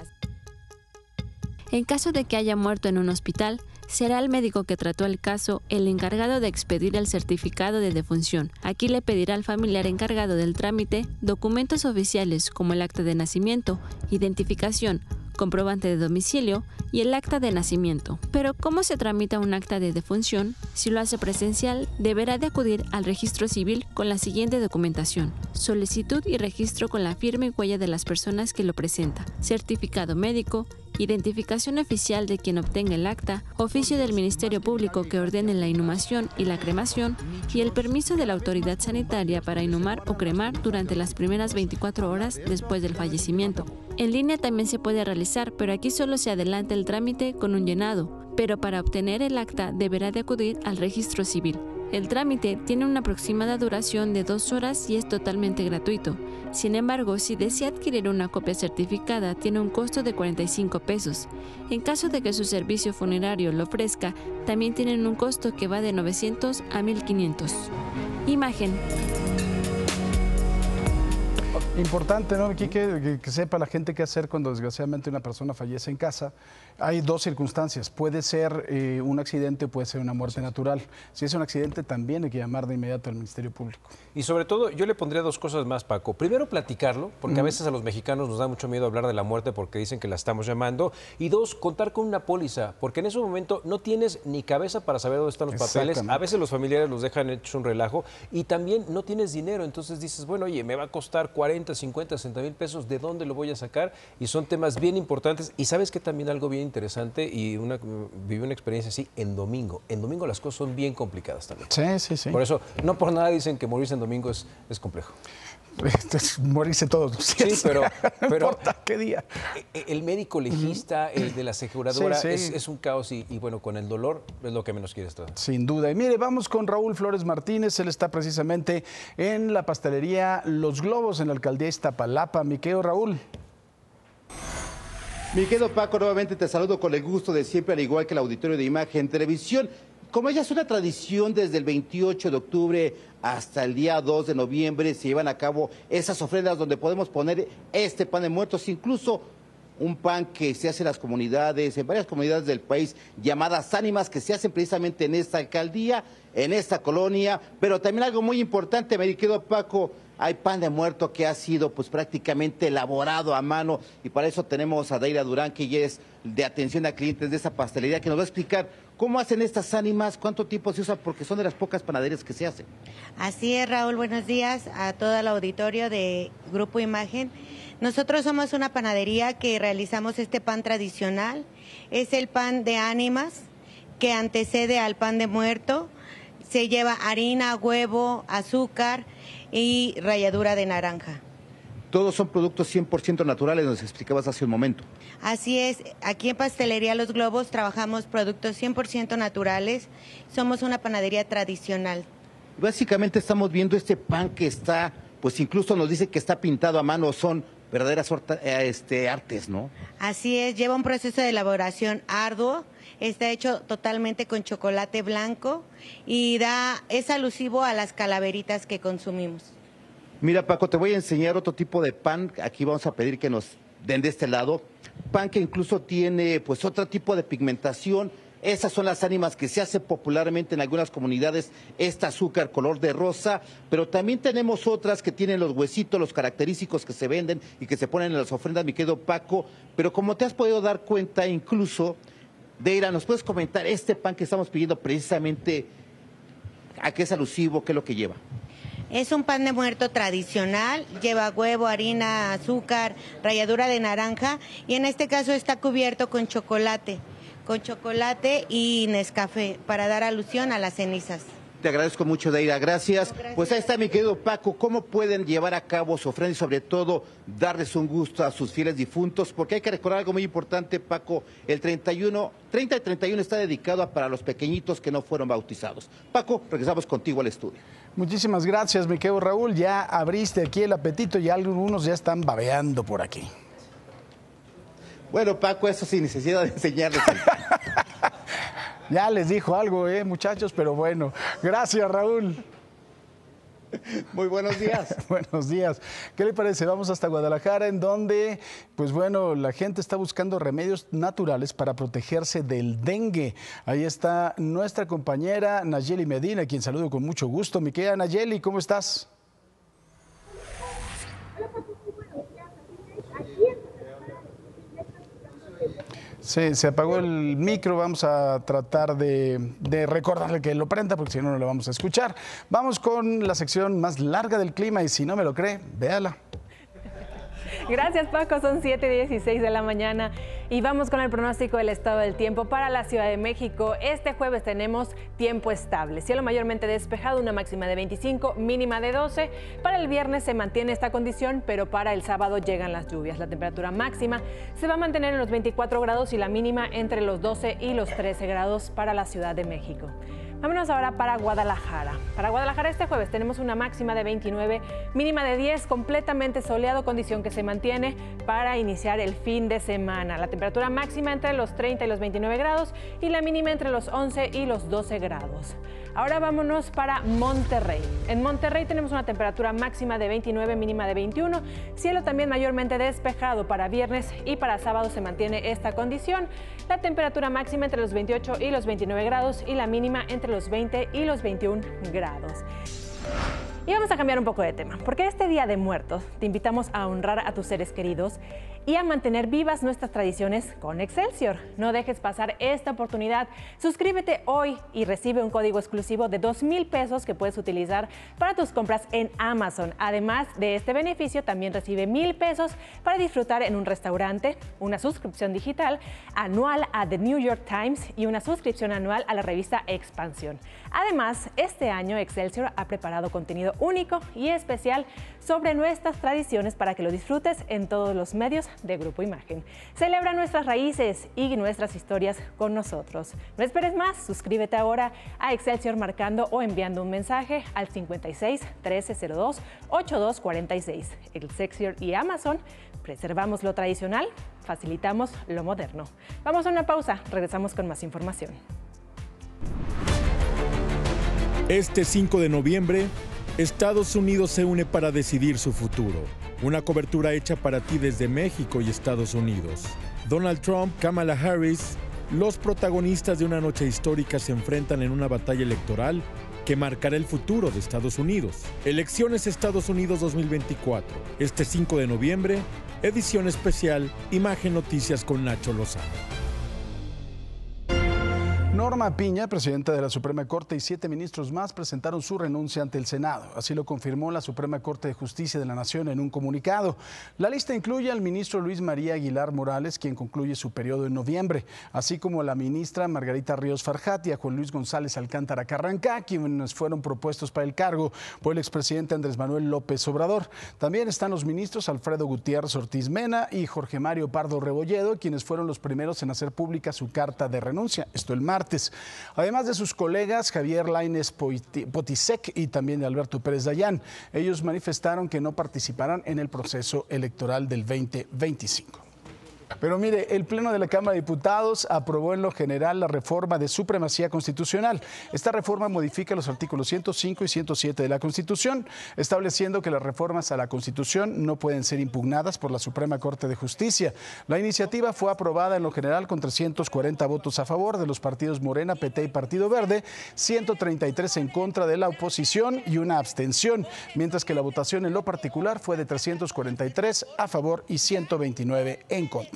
En caso de que haya muerto en un hospital, será el médico que trató el caso el encargado de expedir el certificado de defunción. Aquí le pedirá al familiar encargado del trámite documentos oficiales como el acta de nacimiento, identificación, comprobante de domicilio y el acta de nacimiento. Pero ¿cómo se tramita un acta de defunción? Si lo hace presencial, deberá de acudir al registro civil con la siguiente documentación: solicitud y registro con la firma y huella de las personas que lo presenta, certificado médico, identificación oficial de quien obtenga el acta, oficio del Ministerio Público que ordene la inhumación y la cremación y el permiso de la autoridad sanitaria para inhumar o cremar durante las primeras 24 horas después del fallecimiento. En línea también se puede realizar, pero aquí solo se adelanta el trámite con un llenado, pero para obtener el acta deberá de acudir al registro civil. El trámite tiene una aproximada duración de 2 horas y es totalmente gratuito. Sin embargo, si desea adquirir una copia certificada, tiene un costo de 45 pesos. En caso de que su servicio funerario lo ofrezca, también tienen un costo que va de 900 a 1500. Imagen. Importante, ¿no, Quique? Que sepa la gente qué hacer cuando desgraciadamente una persona fallece en casa. Hay dos circunstancias, puede ser un accidente o puede ser una muerte natural. Si es un accidente también hay que llamar de inmediato al Ministerio Público. Y sobre todo yo le pondría dos cosas más, Paco. Primero, platicarlo, porque a veces a los mexicanos nos da mucho miedo hablar de la muerte porque dicen que la estamos llamando. Y dos, contar con una póliza, porque en ese momento no tienes ni cabeza para saber dónde están los papeles. A veces los familiares los dejan hecho un relajo y también no tienes dinero, entonces dices, bueno, oye, me va a costar 40, 50, 60 mil pesos, ¿de dónde lo voy a sacar? Y son temas bien importantes. Y sabes que también algo bien interesante, y viví una experiencia así en domingo. En domingo las cosas son bien complicadas también. Sí, sí, sí. Por eso, no por nada dicen que morirse en domingo es complejo. Morirse todos los días. Sí, pero no importa qué día. El médico legista, el de la aseguradora, sí, sí. Es un caos y bueno, con el dolor es lo que menos quieres tratar. Sin duda. Y mire, vamos con Raúl Flores Martínez. Él está precisamente en la pastelería Los Globos, en la alcaldía de Iztapalapa. Mi querido Raúl. Mi querido Paco, nuevamente te saludo con el gusto de siempre, al igual que el auditorio de Imagen Televisión. Como ya es una tradición, desde el 28 de octubre hasta el día 2 de noviembre se llevan a cabo esas ofrendas donde podemos poner este pan de muertos, incluso un pan que se hace en las comunidades, en varias comunidades del país, llamadas ánimas, que se hacen precisamente en esta alcaldía, en esta colonia, pero también algo muy importante, mi querido Paco, hay pan de muerto que ha sido pues prácticamente elaborado a mano, y para eso tenemos a Daira Durán, que ya es de atención a clientes de esa pastelería, que nos va a explicar ¿cómo hacen estas ánimas? ¿Cuánto tiempo se usan? Porque son de las pocas panaderías que se hacen. Así es, Raúl. Buenos días a todo el auditorio de Grupo Imagen. Nosotros somos una panadería que realizamos este pan tradicional. Es el pan de ánimas que antecede al pan de muerto. Se lleva harina, huevo, azúcar y ralladura de naranja. Todos son productos 100% naturales, nos explicabas hace un momento. Así es, aquí en Pastelería Los Globos trabajamos productos 100% naturales, somos una panadería tradicional. Básicamente estamos viendo este pan que está, pues incluso nos dice que está pintado a mano, son verdaderas artes, ¿no? Así es, lleva un proceso de elaboración arduo, está hecho totalmente con chocolate blanco y es alusivo a las calaveritas que consumimos. Mira, Paco, te voy a enseñar otro tipo de pan, aquí vamos a pedir que nos den de este lado, pan que incluso tiene pues otro tipo de pigmentación. Esas son las ánimas que se hace popularmente en algunas comunidades, este azúcar color de rosa, pero también tenemos otras que tienen los huesitos, los característicos que se venden y que se ponen en las ofrendas, mi querido Paco, pero como te has podido dar cuenta incluso, Deira, ¿nos puedes comentar este pan que estamos pidiendo precisamente a qué es alusivo, qué es lo que lleva? Es un pan de muerto tradicional, lleva huevo, harina, azúcar, ralladura de naranja y en este caso está cubierto con chocolate. Con chocolate y Nescafé, para dar alusión a las cenizas. Te agradezco mucho, Deira, gracias. No, gracias. Pues ahí está, mi querido Paco, ¿cómo pueden llevar a cabo su ofrenda y sobre todo darles un gusto a sus fieles difuntos? Porque hay que recordar algo muy importante, Paco, el 30 y 31 está dedicado para los pequeñitos que no fueron bautizados. Paco, regresamos contigo al estudio. Muchísimas gracias, mi querido Raúl, ya abriste aquí el apetito y algunos ya están babeando por aquí. Bueno, Paco, eso sin necesidad de enseñarles. Ya les dijo algo, muchachos, pero bueno. Gracias, Raúl. Muy buenos días. Buenos días. ¿Qué le parece? Vamos hasta Guadalajara, en donde, pues bueno, la gente está buscando remedios naturales para protegerse del dengue. Ahí está nuestra compañera Nayeli Medina, quien saludo con mucho gusto. Mi querida Nayeli, ¿cómo estás? Sí, se apagó el micro, vamos a tratar de recordarle que lo prenda porque si no, no lo vamos a escuchar. Vamos con la sección más larga del clima y si no me lo cree, véala. Gracias, Paco, son 7:16 de la mañana y vamos con el pronóstico del estado del tiempo para la Ciudad de México. Este jueves tenemos tiempo estable, cielo mayormente despejado, una máxima de 25, mínima de 12. Para el viernes se mantiene esta condición, pero para el sábado llegan las lluvias. La temperatura máxima se va a mantener en los 24 grados y la mínima entre los 12 y los 13 grados para la Ciudad de México. Vámonos ahora para Guadalajara. Para Guadalajara este jueves tenemos una máxima de 29, mínima de 10, completamente soleado, condición que se mantiene para iniciar el fin de semana. La temperatura máxima entre los 30 y los 29 grados y la mínima entre los 11 y los 12 grados. Ahora vámonos para Monterrey. En Monterrey tenemos una temperatura máxima de 29, mínima de 21. Cielo también mayormente despejado para viernes y para sábado se mantiene esta condición. La temperatura máxima entre los 28 y los 29 grados y la mínima entre los 20 y los 21 grados. Y vamos a cambiar un poco de tema, porque este Día de Muertos te invitamos a honrar a tus seres queridos y a mantener vivas nuestras tradiciones con Excelsior. No dejes pasar esta oportunidad. Suscríbete hoy y recibe un código exclusivo de $2,000 que puedes utilizar para tus compras en Amazon. Además de este beneficio, también recibe $1,000 para disfrutar en un restaurante, una suscripción digital anual a The New York Times y una suscripción anual a la revista Expansión. Además, este año Excelsior ha preparado contenido único y especial sobre nuestras tradiciones para que lo disfrutes en todos los medios de Grupo Imagen. Celebra nuestras raíces y nuestras historias con nosotros. No esperes más, suscríbete ahora a Excelsior marcando o enviando un mensaje al 56 1302 8246. Excelsior y Amazon, preservamos lo tradicional, facilitamos lo moderno. Vamos a una pausa, regresamos con más información. Este 5 de noviembre, Estados Unidos se une para decidir su futuro. Una cobertura hecha para ti desde México y Estados Unidos. Donald Trump, Kamala Harris, los protagonistas de una noche histórica se enfrentan en una batalla electoral que marcará el futuro de Estados Unidos. Elecciones Estados Unidos 2024. Este 5 de noviembre, edición especial, Imagen Noticias con Nacho Lozano. Norma Piña, presidenta de la Suprema Corte, y 7 ministros más presentaron su renuncia ante el Senado. Así lo confirmó la Suprema Corte de Justicia de la Nación en un comunicado. La lista incluye al ministro Luis María Aguilar Morales, quien concluye su periodo en noviembre, así como a la ministra Margarita Ríos Farjat y a Juan Luis González Alcántara Carrancá, quienes fueron propuestos para el cargo por el expresidente Andrés Manuel López Obrador. También están los ministros Alfredo Gutiérrez Ortiz Mena y Jorge Mario Pardo Rebolledo, quienes fueron los primeros en hacer pública su carta de renuncia. Esto el martes. martes. Además de sus colegas Javier Lainez Potisek y también de Alberto Pérez Dayán, ellos manifestaron que no participarán en el proceso electoral del 2025. Pero mire, el Pleno de la Cámara de Diputados aprobó en lo general la reforma de supremacía constitucional. Esta reforma modifica los artículos 105 y 107 de la Constitución, estableciendo que las reformas a la Constitución no pueden ser impugnadas por la Suprema Corte de Justicia. La iniciativa fue aprobada en lo general con 340 votos a favor de los partidos Morena, PT y Partido Verde, 133 en contra de la oposición y una abstención, mientras que la votación en lo particular fue de 343 a favor y 129 en contra.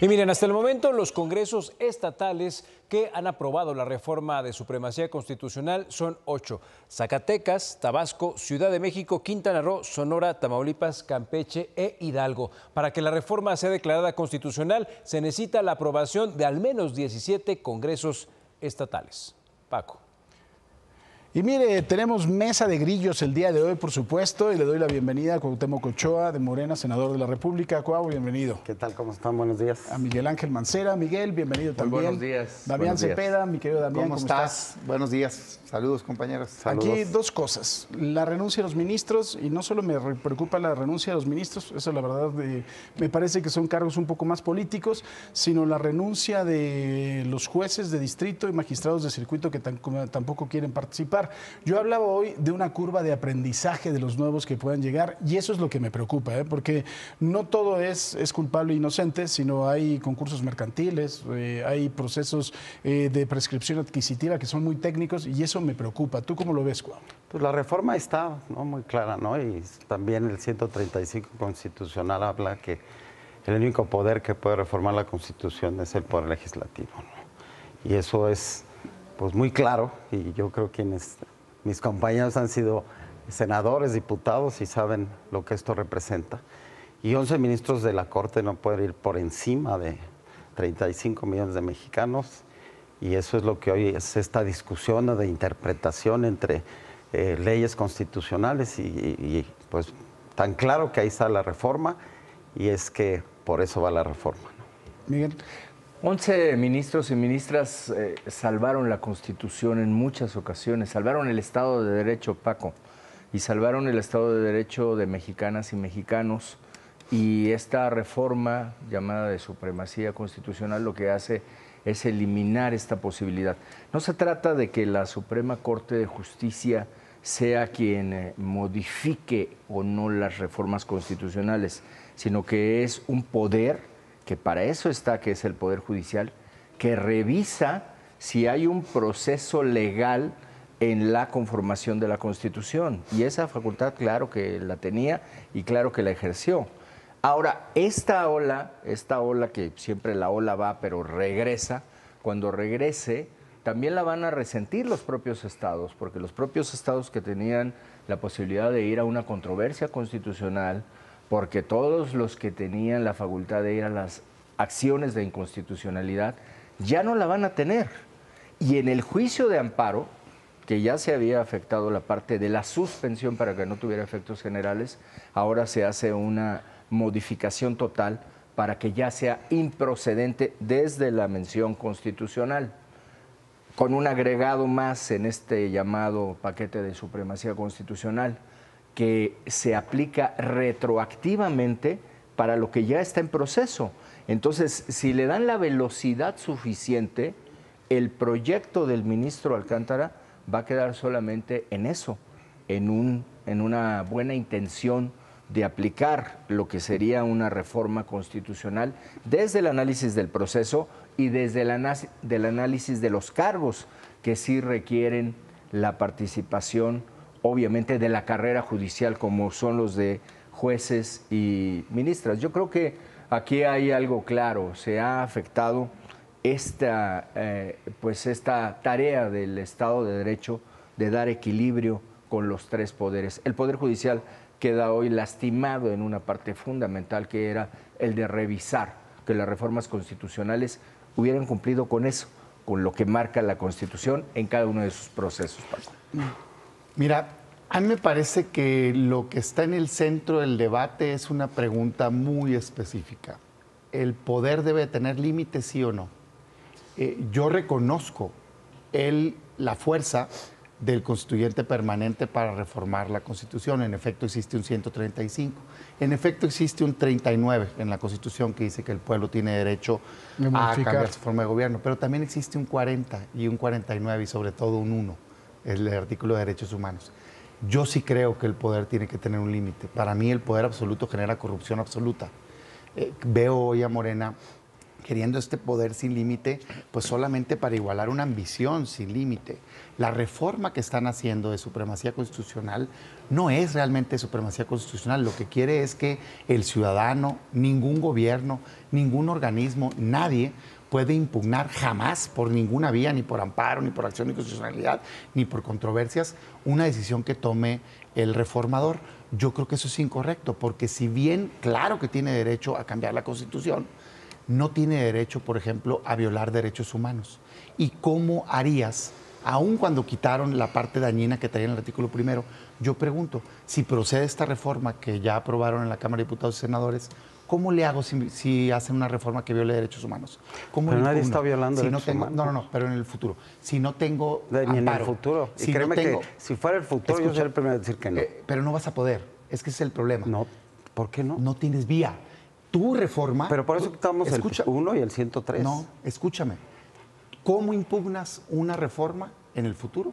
Y miren, hasta el momento los congresos estatales que han aprobado la reforma de supremacía constitucional son 8. Zacatecas, Tabasco, Ciudad de México, Quintana Roo, Sonora, Tamaulipas, Campeche e Hidalgo. Para que la reforma sea declarada constitucional se necesita la aprobación de al menos 17 congresos estatales. Paco. Y mire, tenemos mesa de grillos el día de hoy, por supuesto, y le doy la bienvenida a Cuauhtémoc Ochoa de Morena, senador de la República. Cuau, bienvenido. ¿Qué tal? ¿Cómo están? Buenos días. A Miguel Ángel Mancera. Miguel, bienvenido muy también. Buenos días. Damián Cepeda, mi querido Damián, ¿cómo estás? Buenos días. Saludos, compañeros. Saludos. Aquí dos cosas. La renuncia de los ministros, y no solo me preocupa la renuncia de los ministros, eso la verdad me parece que son cargos un poco más políticos, sino la renuncia de los jueces de distrito y magistrados de circuito que tampoco quieren participar. Yo hablaba hoy de una curva de aprendizaje de los nuevos que puedan llegar y eso es lo que me preocupa, porque no todo es culpable e inocente, sino hay concursos mercantiles, hay procesos de prescripción adquisitiva que son muy técnicos y eso me preocupa. ¿Tú cómo lo ves, Cuau? Pues la reforma está, ¿no?, muy clara, ¿no? Y también el 135 constitucional habla que el único poder que puede reformar la Constitución es el poder legislativo, ¿no? Y eso es pues muy claro, y yo creo que mis compañeros han sido senadores, diputados y saben lo que esto representa. Y 11 ministros de la Corte no pueden ir por encima de 35 millones de mexicanos y eso es lo que hoy es esta discusión de interpretación entre leyes constitucionales y pues tan claro que ahí está la reforma y es que por eso va la reforma, ¿no? Miguel. 11 ministros y ministras salvaron la Constitución en muchas ocasiones, salvaron el Estado de Derecho, Paco, y salvaron el Estado de Derecho de mexicanas y mexicanos. Y esta reforma llamada de supremacía constitucional lo que hace es eliminar esta posibilidad. No se trata de que la Suprema Corte de Justicia sea quien modifique o no las reformas constitucionales, sino que es un poder que para eso está, que es el Poder Judicial, que revisa si hay un proceso legal en la conformación de la Constitución. Y esa facultad, claro que la tenía y claro que la ejerció. Ahora, esta ola que siempre la ola va, pero regresa, cuando regrese, también la van a resentir los propios estados, porque los propios estados que tenían la posibilidad de ir a una controversia constitucional, porque todos los que tenían la facultad de ir a las acciones de inconstitucionalidad ya no la van a tener. Y en el juicio de amparo, que ya se había afectado la parte de la suspensión para que no tuviera efectos generales, ahora se hace una modificación total para que ya sea improcedente desde la mención constitucional, con un agregado más en este llamado paquete de supremacía constitucional, que se aplica retroactivamente para lo que ya está en proceso. Entonces, si le dan la velocidad suficiente, el proyecto del ministro Alcántara va a quedar solamente en eso, en una buena intención de aplicar lo que sería una reforma constitucional desde el análisis del proceso y desde el análisis de los cargos que sí requieren la participación obviamente de la carrera judicial como son los de jueces y ministras. Yo creo que aquí hay algo claro, se ha afectado esta tarea del Estado de Derecho de dar equilibrio con los tres poderes. El Poder Judicial queda hoy lastimado en una parte fundamental que era el de revisar que las reformas constitucionales hubieran cumplido con eso, con lo que marca la Constitución en cada uno de sus procesos, Paco. Mira, a mí me parece que lo que está en el centro del debate es una pregunta muy específica. ¿El poder debe tener límites, sí o no? yo reconozco la fuerza del constituyente permanente para reformar la Constitución. En efecto, existe un 135. En efecto, existe un 39 en la Constitución que dice que el pueblo tiene derecho a cambiar su forma de gobierno. Pero también existe un 40 y un 49 y sobre todo un 1, el artículo de derechos humanos. Yo sí creo que el poder tiene que tener un límite. Para mí el poder absoluto genera corrupción absoluta. Veo hoy a Morena queriendo este poder sin límite, pues solamente para igualar una ambición sin límite. La reforma que están haciendo de supremacía constitucional no es realmente supremacía constitucional. Lo que quiere es que el ciudadano, ningún gobierno, ningún organismo, nadie puede impugnar jamás por ninguna vía, ni por amparo, ni por acción de constitucionalidad, ni por controversias, una decisión que tome el reformador. Yo creo que eso es incorrecto, porque si bien claro que tiene derecho a cambiar la Constitución, no tiene derecho, por ejemplo, a violar derechos humanos. ¿Y cómo harías, aun cuando quitaron la parte dañina que traía en el artículo primero? Yo pregunto, si procede esta reforma que ya aprobaron en la Cámara de Diputados y Senadores, ¿cómo le hago si hacen una reforma que viole derechos humanos? ¿Cómo pero nadie está violando derechos humanos. No, pero en el futuro. Si no tengo amparo, en el futuro. Y si créeme que si fuera el futuro, escucha, yo sería el primero a decir que no. Pero no vas a poder. Es que ese es el problema. No, ¿por qué no? No tienes vía. Tu reforma... Pero por eso quitamos el 1 y el 103. No, escúchame. ¿Cómo impugnas una reforma en el futuro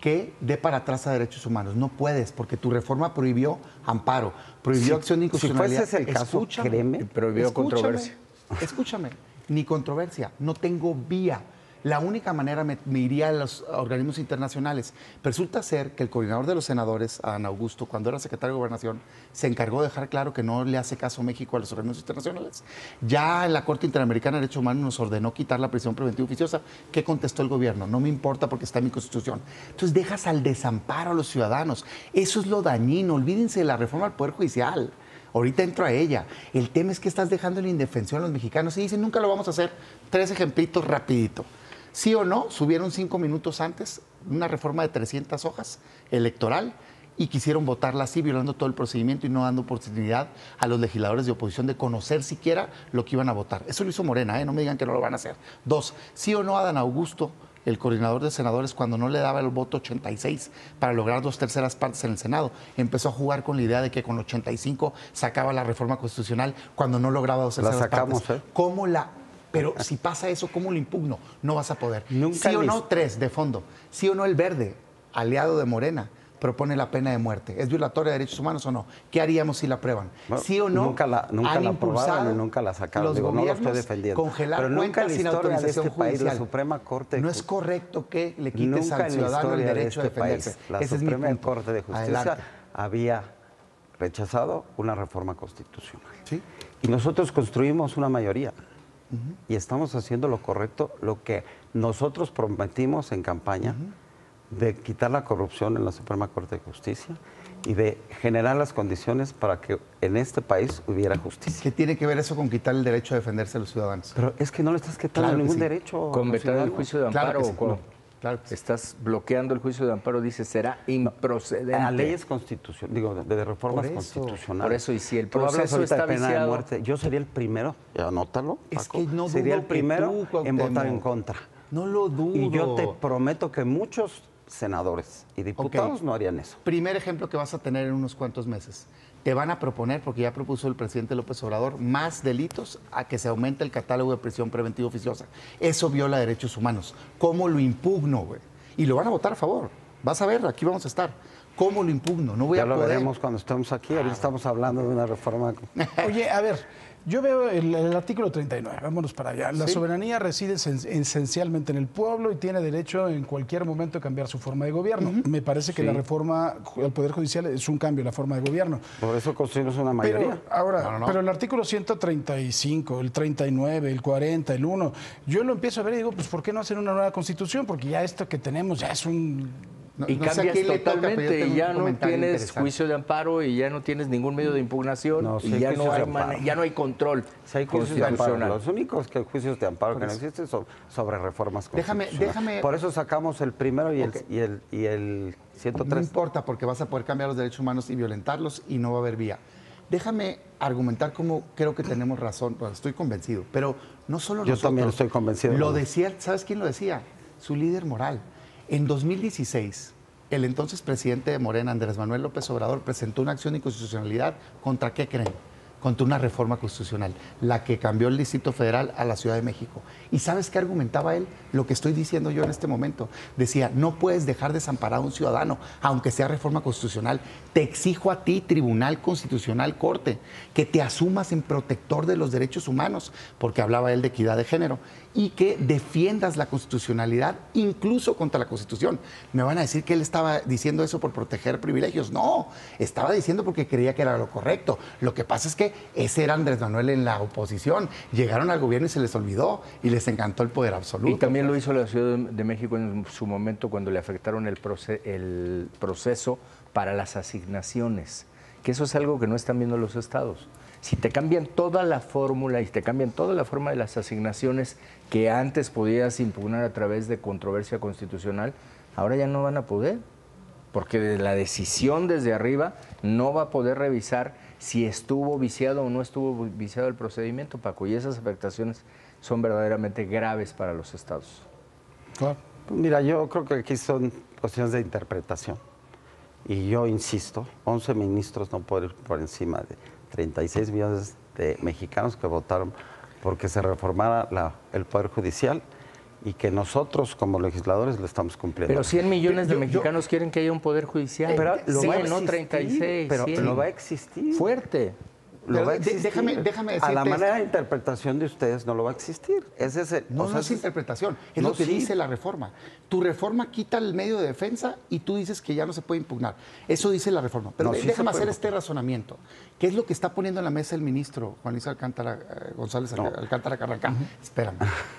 que dé para atrás a derechos humanos? No puedes, porque tu reforma prohibió amparo, prohibió acción de inconstitucionalidad. Si fuese el caso, escúchame, créeme, prohibió controversia. Escúchame, ni controversia, no tengo vía. La única manera me iría a los organismos internacionales. Resulta ser que el coordinador de los senadores, Adán Augusto, cuando era secretario de Gobernación, se encargó de dejar claro que no le hace caso México a los organismos internacionales. Ya la Corte Interamericana de Derechos Humanos nos ordenó quitar la prisión preventiva oficiosa. ¿Qué contestó el gobierno? No me importa porque está en mi Constitución. Entonces dejas al desamparo a los ciudadanos. Eso es lo dañino. Olvídense de la reforma al Poder Judicial. Ahorita entro a ella. El tema es que estás dejando la indefensión a los mexicanos. Y dicen, nunca lo vamos a hacer. 3 ejemplitos rapidito. Sí o no, subieron 5 minutos antes una reforma de 300 hojas electoral y quisieron votarla así, violando todo el procedimiento y no dando oportunidad a los legisladores de oposición de conocer siquiera lo que iban a votar. Eso lo hizo Morena, no me digan que no lo van a hacer. 2, sí o no, Adán Augusto, el coordinador de senadores, cuando no le daba el voto 86 para lograr 2/3 partes en el Senado, empezó a jugar con la idea de que con 85 sacaba la reforma constitucional cuando no lograba 2/3 partes. ¿Cómo la...? Pero si pasa eso, ¿cómo lo impugno? No vas a poder. Nunca sí o no, 3, de fondo. Sí o no, el Verde, aliado de Morena, propone la pena de muerte. ¿Es violatoria de derechos humanos o no? ¿Qué haríamos si la aprueban? Bueno, sí o no, nunca la impulsaron y nunca la sacaron. Digo, no lo estoy defendiendo. Congelar pero nunca cuentas sin autorización judicial. La Suprema Corte de no es correcto que le quites al ciudadano el derecho a defenderse. País, la ese Suprema es mi punto. Corte de Justicia adelante. Había rechazado una reforma constitucional. ¿Sí? Y nosotros construimos una mayoría. Y estamos haciendo lo correcto, lo que nosotros prometimos en campaña, de quitar la corrupción en la Suprema Corte de Justicia y de generar las condiciones para que en este país hubiera justicia. ¿Qué tiene que ver eso con quitar el derecho a defenderse a los ciudadanos? Pero es que no le estás quitando claro ningún derecho. Con vetar el juicio de amparo. Claro que sí. Claro que sí. Estás bloqueando el juicio de amparo, dice, será improcedente. A leyes constitucionales, digo, de reformas constitucionales. Por eso, y si el proceso está viciado... Pena de muerte, yo sería el primero, anótalo, Paco, es que no sería el primero en votar en contra. No lo dudo. Y yo te prometo que muchos senadores y diputados no harían eso. Primer ejemplo que vas a tener en unos cuantos meses. Te van a proponer, porque ya propuso el presidente López Obrador, más delitos a que se aumente el catálogo de prisión preventiva oficiosa. Eso viola derechos humanos. ¿Cómo lo impugno, güey? Y lo van a votar a favor. Vas a ver, aquí vamos a estar. ¿Cómo lo impugno? No voy a poder. Ya lo veremos cuando estemos aquí. Ahorita estamos hablando de una reforma. Oye, a ver, yo veo el artículo 39. Vámonos para allá. La soberanía reside esencialmente en el pueblo y tiene derecho en cualquier momento a cambiar su forma de gobierno. Me parece que la reforma al Poder Judicial es un cambio en la forma de gobierno. Por eso construimos una mayoría. Pero, ahora, pero el artículo 135, el 39, el 40, el 1, yo lo empiezo a ver y digo, pues, ¿por qué no hacer una nueva constitución? Porque ya esto que tenemos ya es un... No, y no cambias totalmente, y ya no tienes juicio de amparo, y ya no tienes ningún medio de impugnación, y ya no, hay control. Si hay juicios de amparo, los únicos juicios de amparo que no existen son sobre reformas constitucionales. Déjame... Por eso sacamos el primero y el 103. No importa, porque vas a poder cambiar los derechos humanos y violentarlos, y no va a haber vía. déjame argumentar cómo creo que tenemos razón. Estoy convencido, pero no solo nosotros. Yo también estoy convencido. Lo decía, ¿sabes quién lo decía? Su líder moral. En 2016, el entonces presidente de Morena, Andrés Manuel López Obrador, presentó una acción de inconstitucionalidad. ¿Contra qué creen? Contra una reforma constitucional, la que cambió el Distrito Federal a la Ciudad de México. ¿Y sabes qué argumentaba él? Lo que estoy diciendo yo en este momento. Decía, no puedes dejar desamparado a un ciudadano, aunque sea reforma constitucional. Te exijo a ti, Tribunal Constitucional Corte, que te asumas en protector de los derechos humanos, porque hablaba él de equidad de género, y que defiendas la constitucionalidad incluso contra la Constitución. Me van a decir que él estaba diciendo eso por proteger privilegios. No, estaba diciendo porque creía que era lo correcto. Lo que pasa es que ese era Andrés Manuel en la oposición. Llegaron al gobierno y se les olvidó y les encantó el poder absoluto. Y también lo hizo la Ciudad de México en su momento cuando le afectaron el proceso para las asignaciones, que eso es algo que no están viendo los estados. Si te cambian toda la fórmula y te cambian toda la forma de las asignaciones que antes podías impugnar a través de controversia constitucional, ahora ya no van a poder, porque la decisión desde arriba no va a poder revisar si estuvo viciado o no estuvo viciado el procedimiento, Paco, y esas afectaciones son verdaderamente graves para los estados. Claro. Mira, yo creo que aquí son cuestiones de interpretación, y yo insisto, 11 ministros no pueden ir por encima de 36 millones de mexicanos que votaron porque se reformara el Poder Judicial, y que nosotros como legisladores lo estamos cumpliendo. Pero 100 millones de mexicanos quieren que haya un poder judicial. Pero lo va a existir, no 36. Pero 100. Lo va a existir. Fuerte. Lo va a existir. Déjame decirte. A la manera de interpretación de ustedes no lo va a existir. Ese es el, no es interpretación, es lo que dice la reforma. Tu reforma quita el medio de defensa y tú dices que ya no se puede impugnar. Eso dice la reforma. Pero no, déjame hacer este razonamiento. ¿Qué es lo que está poniendo en la mesa el ministro Juan Luis González Alcántara Carrancá? Espérame.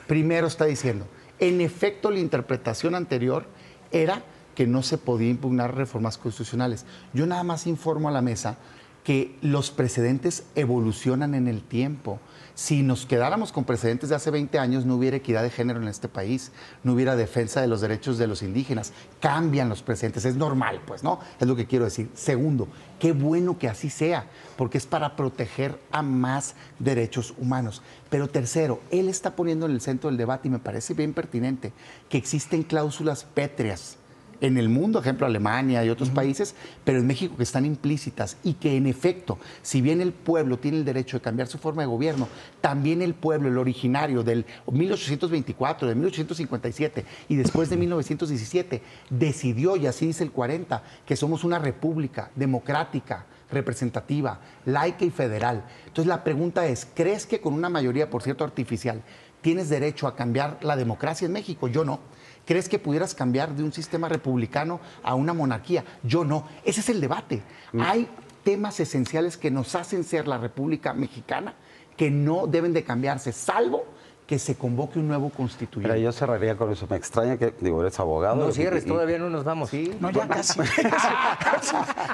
Primero está diciendo, en efecto, la interpretación anterior era que no se podía impugnar reformas constitucionales. Yo nada más informo a la mesa que los precedentes evolucionan en el tiempo. Si nos quedáramos con precedentes de hace 20 años, no hubiera equidad de género en este país, no hubiera defensa de los derechos de los indígenas. Cambian los precedentes, es normal, pues, ¿no? Es lo que quiero decir. Segundo, qué bueno que así sea, porque es para proteger a más derechos humanos. Pero tercero, él está poniendo en el centro del debate, y me parece bien pertinente, que existen cláusulas pétreas en el mundo, ejemplo Alemania y otros países, pero en México que están implícitas y que en efecto, si bien el pueblo tiene el derecho de cambiar su forma de gobierno, también el pueblo, el originario del 1824, de 1857 y después de 1917, decidió, y así dice el 40, que somos una república democrática, representativa, laica y federal. Entonces la pregunta es, ¿crees que con una mayoría, por cierto, artificial, tienes derecho a cambiar la democracia en México? Yo no. ¿Crees que pudieras cambiar de un sistema republicano a una monarquía? Yo no. Ese es el debate. Hay temas esenciales que nos hacen ser la República Mexicana que no deben de cambiarse, salvo que se convoque un nuevo constituyente. Pero yo cerraría con eso. Me extraña que, digo, eres abogado. No cierres, todavía no nos vamos. Sí, no, ya casi.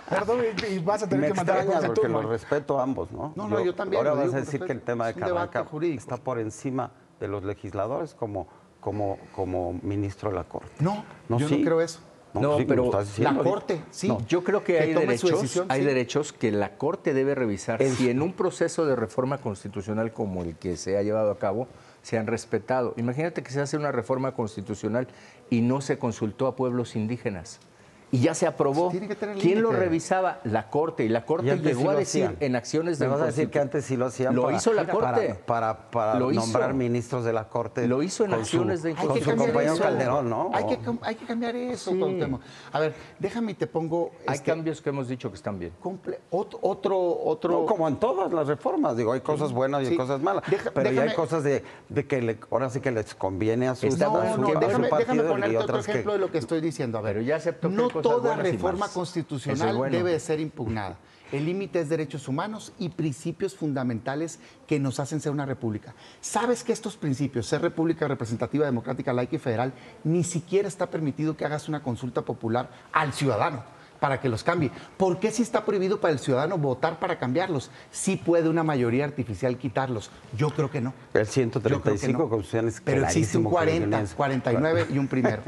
Perdón, y vas a tener que mandar a Constitución. Porque los respeto a ambos, ¿no? No, yo también. Ahora vas a decir que el tema de Carrancá está por encima de los legisladores como ministro de la Corte. No, yo no creo eso. No, sí, pero la Corte, sí. No. Yo creo que hay derechos que la Corte debe revisar si en un proceso de reforma constitucional como el que se ha llevado a cabo se han respetado. Imagínate que se hace una reforma constitucional y no se consultó a pueblos indígenas. Y ya se aprobó. ¿Quién lo revisaba? La Corte. Y la Corte llegó a decir en acciones de... Me vas a decir que antes sí lo hacían. Lo hizo la Corte. Para nombrar ministros de la Corte. Lo hizo en acciones de inconstitucionalidad. Con su compañero Calderón, ¿no? Hay que cambiar eso. A ver, déjame y te pongo... Hay cambios que hemos dicho que están bien. Otro... Como en todas las reformas. Digo, hay cosas buenas y hay cosas malas. Pero ya hay cosas de que ahora sí que les conviene a su partido. Déjame ponerte otro ejemplo de lo que estoy diciendo. A ver, ya acepto que... Toda reforma constitucional debe ser impugnada. El límite es derechos humanos y principios fundamentales que nos hacen ser una república. ¿Sabes que estos principios, ser república representativa, democrática, laica y federal, ni siquiera está permitido que hagas una consulta popular al ciudadano? para que los cambie. ¿Por qué si está prohibido para el ciudadano votar para cambiarlos? ¿Sí puede una mayoría artificial quitarlos? Yo creo que no. El 135 no. Constitucionales. Pero existe un 40, 49 y un primero.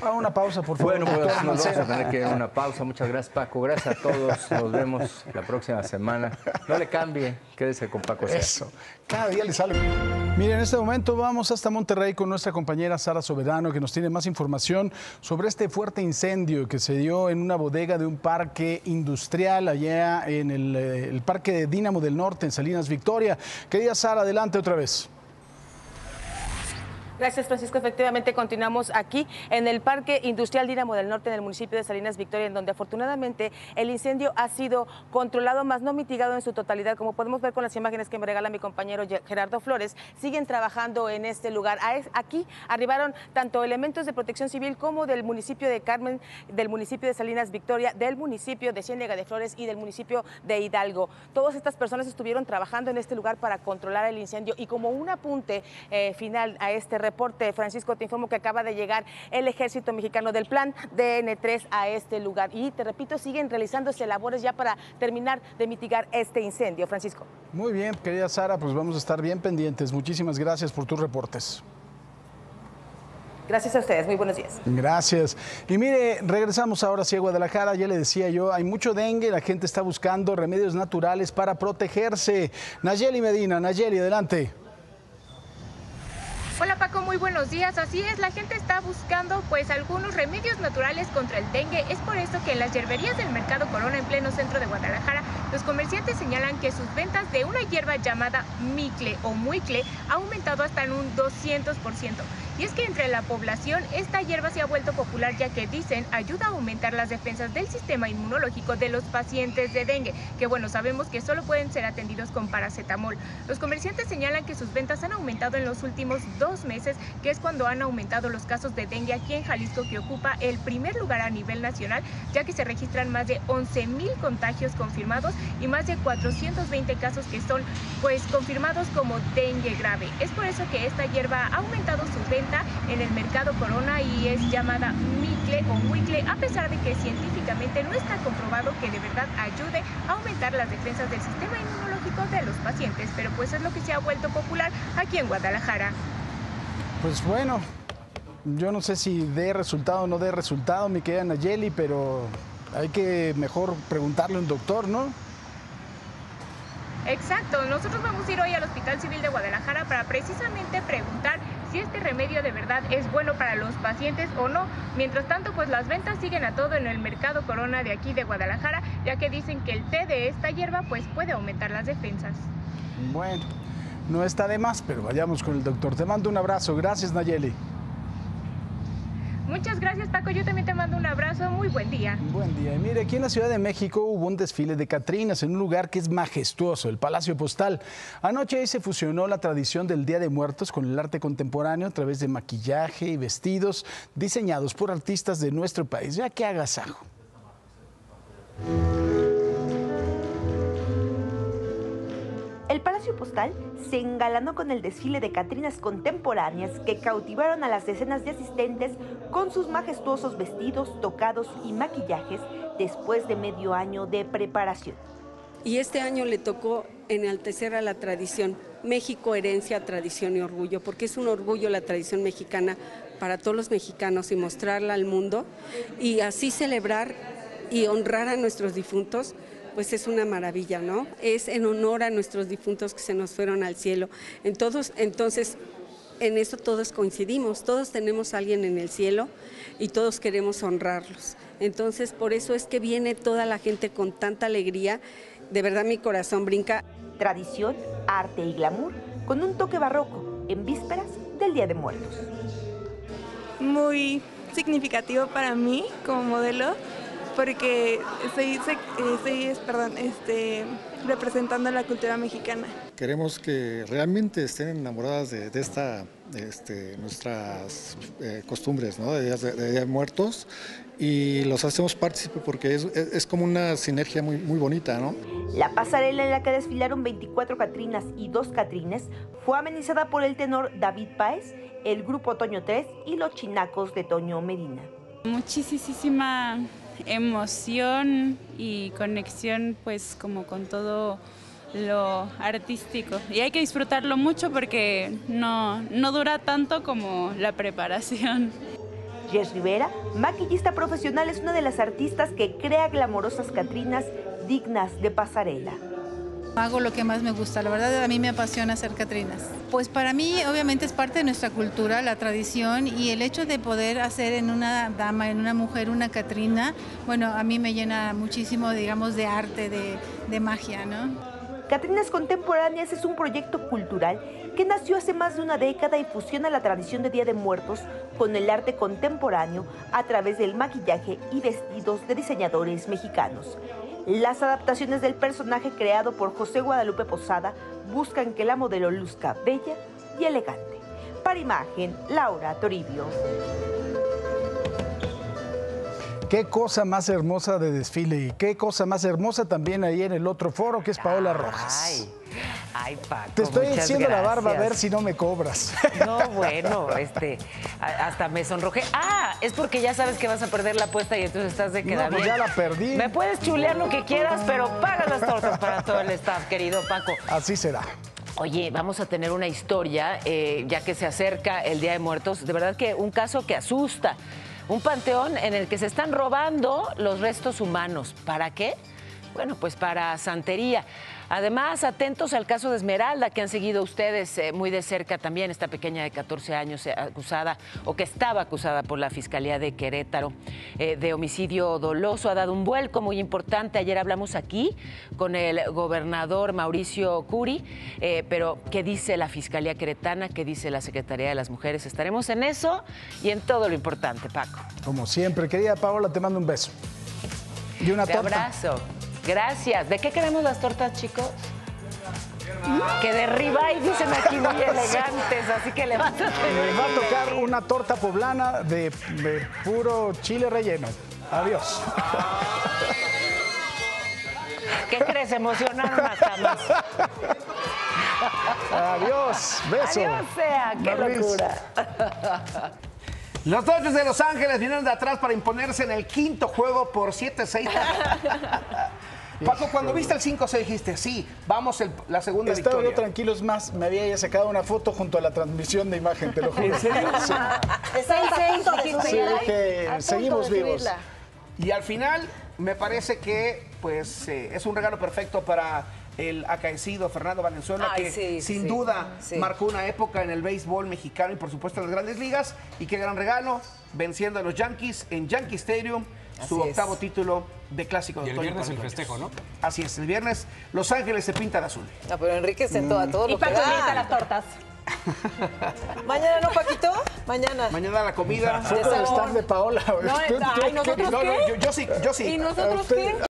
Ah, una pausa, por favor. Bueno, pues vamos a tener que dar una pausa. Muchas gracias, Paco. Gracias a todos. Nos vemos la próxima semana. No le cambie. Quédese con Paco. Eso. Cada día le sale. Miren, en este momento vamos hasta Monterrey con nuestra compañera Sara Soberano, que nos tiene más información sobre este fuerte incendio que se dio en una bodega de un parque industrial allá en el parque de Dínamo del Norte, en Salinas Victoria. Querida Sara, adelante otra vez. Gracias, Francisco. Efectivamente, continuamos aquí en el Parque Industrial Dínamo del Norte, en el municipio de Salinas Victoria, en donde afortunadamente el incendio ha sido controlado, más no mitigado en su totalidad. Como podemos ver con las imágenes que me regala mi compañero Gerardo Flores, siguen trabajando en este lugar. Aquí arribaron tanto elementos de protección civil como del municipio de Carmen, del municipio de Salinas Victoria, del municipio de Ciénega de Flores y del municipio de Hidalgo. Todas estas personas estuvieron trabajando en este lugar para controlar el incendio. Y como un apunte final a este reporte, Francisco, te informo que acaba de llegar el Ejército Mexicano del Plan DN3 a este lugar. Y te repito, siguen realizándose labores ya para terminar de mitigar este incendio. Francisco. Muy bien, querida Sara, pues vamos a estar bien pendientes. Muchísimas gracias por tus reportes. Gracias a ustedes, muy buenos días. Gracias. Y mire, regresamos ahora hacia Guadalajara. Ya le decía yo, hay mucho dengue, la gente está buscando remedios naturales para protegerse. Nayeli Medina, Nayeli, adelante. Hola Paco, muy buenos días. Así es, la gente está buscando pues algunos remedios naturales contra el dengue. Es por eso que en las hierberías del Mercado Corona, en pleno centro de Guadalajara, los comerciantes señalan que sus ventas de una hierba llamada micle o muicle ha aumentado hasta en un 200%. Y es que entre la población esta hierba se ha vuelto popular, ya que dicen ayuda a aumentar las defensas del sistema inmunológico de los pacientes de dengue, que bueno, sabemos que solo pueden ser atendidos con paracetamol. Los comerciantes señalan que sus ventas han aumentado en los últimos 2 meses, que es cuando han aumentado los casos de dengue aquí en Jalisco, que ocupa el primer lugar a nivel nacional, ya que se registran más de 11,000 contagios confirmados y más de 420 casos que son pues confirmados como dengue grave. Es por eso que esta hierba ha aumentado sus ventas en el Mercado Corona y es llamada micle o muicle, a pesar de que científicamente no está comprobado que de verdad ayude a aumentar las defensas del sistema inmunológico de los pacientes, pero pues es lo que se ha vuelto popular aquí en Guadalajara. Pues bueno, yo no sé si dé resultado o no dé resultado, mi querida Nayeli, pero hay que mejor preguntarle a un doctor, ¿no? Exacto, nosotros vamos a ir hoy al Hospital Civil de Guadalajara para precisamente preguntar si este remedio de verdad es bueno para los pacientes o no. Mientras tanto, pues las ventas siguen a todo en el Mercado Corona de aquí de Guadalajara, ya que dicen que el té de esta hierba pues puede aumentar las defensas. Bueno, no está de más, pero vayamos con el doctor. Te mando un abrazo. Gracias, Nayeli. Muchas gracias, Paco. Yo también te mando un abrazo. Muy buen día. Buen día. Y mire, aquí en la Ciudad de México hubo un desfile de Catrinas en un lugar que es majestuoso, el Palacio Postal. Anoche ahí se fusionó la tradición del Día de Muertos con el arte contemporáneo a través de maquillaje y vestidos diseñados por artistas de nuestro país. Ya que agasajo. El Palacio Postal se engalanó con el desfile de Catrinas contemporáneas que cautivaron a las decenas de asistentes con sus majestuosos vestidos, tocados y maquillajes después de medio año de preparación. Y este año le tocó enaltecer a la tradición. México, herencia, tradición y orgullo, porque es un orgullo la tradición mexicana para todos los mexicanos y mostrarla al mundo y así celebrar y honrar a nuestros difuntos. Pues es una maravilla, ¿no? Es en honor a nuestros difuntos que se nos fueron al cielo. Entonces, en eso todos coincidimos, todos tenemos a alguien en el cielo y todos queremos honrarlos. Entonces, por eso es que viene toda la gente con tanta alegría. De verdad, mi corazón brinca. Tradición, arte y glamour con un toque barroco en vísperas del Día de Muertos. Muy significativo para mí como modelo, porque estoy representando la cultura mexicana. Queremos que realmente estén enamoradas de nuestras costumbres, ¿no? de muertos, y los hacemos partícipe porque es como una sinergia muy, muy bonita, ¿no? La pasarela en la que desfilaron 24 Catrinas y 2 Catrines fue amenizada por el tenor David Páez, el grupo Toño 3 y los Chinacos de Toño Medina. Muchísima emoción y conexión pues como con todo lo artístico. Y hay que disfrutarlo mucho porque no dura tanto como la preparación. Jess Rivera, maquillista profesional, es una de las artistas que crea glamorosas Catrinas dignas de pasarela. Hago lo que más me gusta, la verdad a mí me apasiona hacer Catrinas. Pues para mí obviamente es parte de nuestra cultura, la tradición y el hecho de poder hacer en una dama, en una mujer, una Catrina, bueno, a mí me llena muchísimo, digamos, de arte, de magia, ¿no? Catrinas Contemporáneas es un proyecto cultural que nació hace más de una década y fusiona la tradición de Día de Muertos con el arte contemporáneo a través del maquillaje y vestidos de diseñadores mexicanos. Las adaptaciones del personaje creado por José Guadalupe Posada buscan que la modelo luzca bella y elegante. Para Imagen, Laura Toribio. Qué cosa más hermosa de desfile y qué cosa más hermosa también ahí en el otro foro, que es Paola Rojas. Ay, Paco, te estoy haciendo la barba, a ver si no me cobras. No, bueno, hasta me sonrojé. Ah, es porque ya sabes que vas a perder la apuesta y entonces estás de queda bien. Ya la perdí. Me puedes chulear lo que quieras, pero paga las tortas para todo el staff, querido Paco. Así será. Oye, vamos a tener una historia, ya que se acerca el Día de Muertos. De verdad que un caso que asusta. Un panteón en el que se están robando los restos humanos. ¿Para qué? Bueno, pues para santería. Además, atentos al caso de Esmeralda, que han seguido ustedes muy de cerca también, esta pequeña de 14 años acusada, o que estaba acusada por la Fiscalía de Querétaro de homicidio doloso. Ha dado un vuelco muy importante. Ayer hablamos aquí con el gobernador Mauricio Curi, pero ¿qué dice la Fiscalía Queretana? ¿Qué dice la Secretaría de las Mujeres? Estaremos en eso y en todo lo importante, Paco. Como siempre, querida Paola, te mando un beso. Y una torta. Un abrazo. Gracias. ¿De qué queremos las tortas, chicos? Que de ribeye, dicen aquí muy elegantes, así que le vas a tener. Me va a tocar una torta poblana de puro chile relleno. Adiós. ¿Qué crees? Emocionaron hasta más. Adiós. Beso. Adiós sea. Qué locura. Los Dodgers de Los Ángeles vinieron de atrás para imponerse en el quinto juego por 7-6. Paco, cuando viste el 5-6 dijiste, sí, vamos la segunda victoria. Estaba yo tranquilo, es más, me había ya sacado una foto junto a la transmisión de Imagen, te lo juro. ¿En serio? Sí. Sí, dije, seguimos vivos. Y al final, me parece que pues, es un regalo perfecto para el acaecido Fernando Valenzuela, que sin duda marcó una época en el béisbol mexicano y por supuesto en las Grandes Ligas. Y qué gran regalo, venciendo a los Yankees en Yankee Stadium, su octavo título de Clásico de Otoño. Y el viernes el festejo, ¿no? Así es, el viernes Los Ángeles se pinta de azul. No, pero Enrique sentó a todos los que... Y Paco invita las tortas. ¿Mañana no, Paquito? Mañana. Mañana la comida. Nosotros de Paola. No, ¿nosotros qué? Yo sí. ¿Y nosotros qué?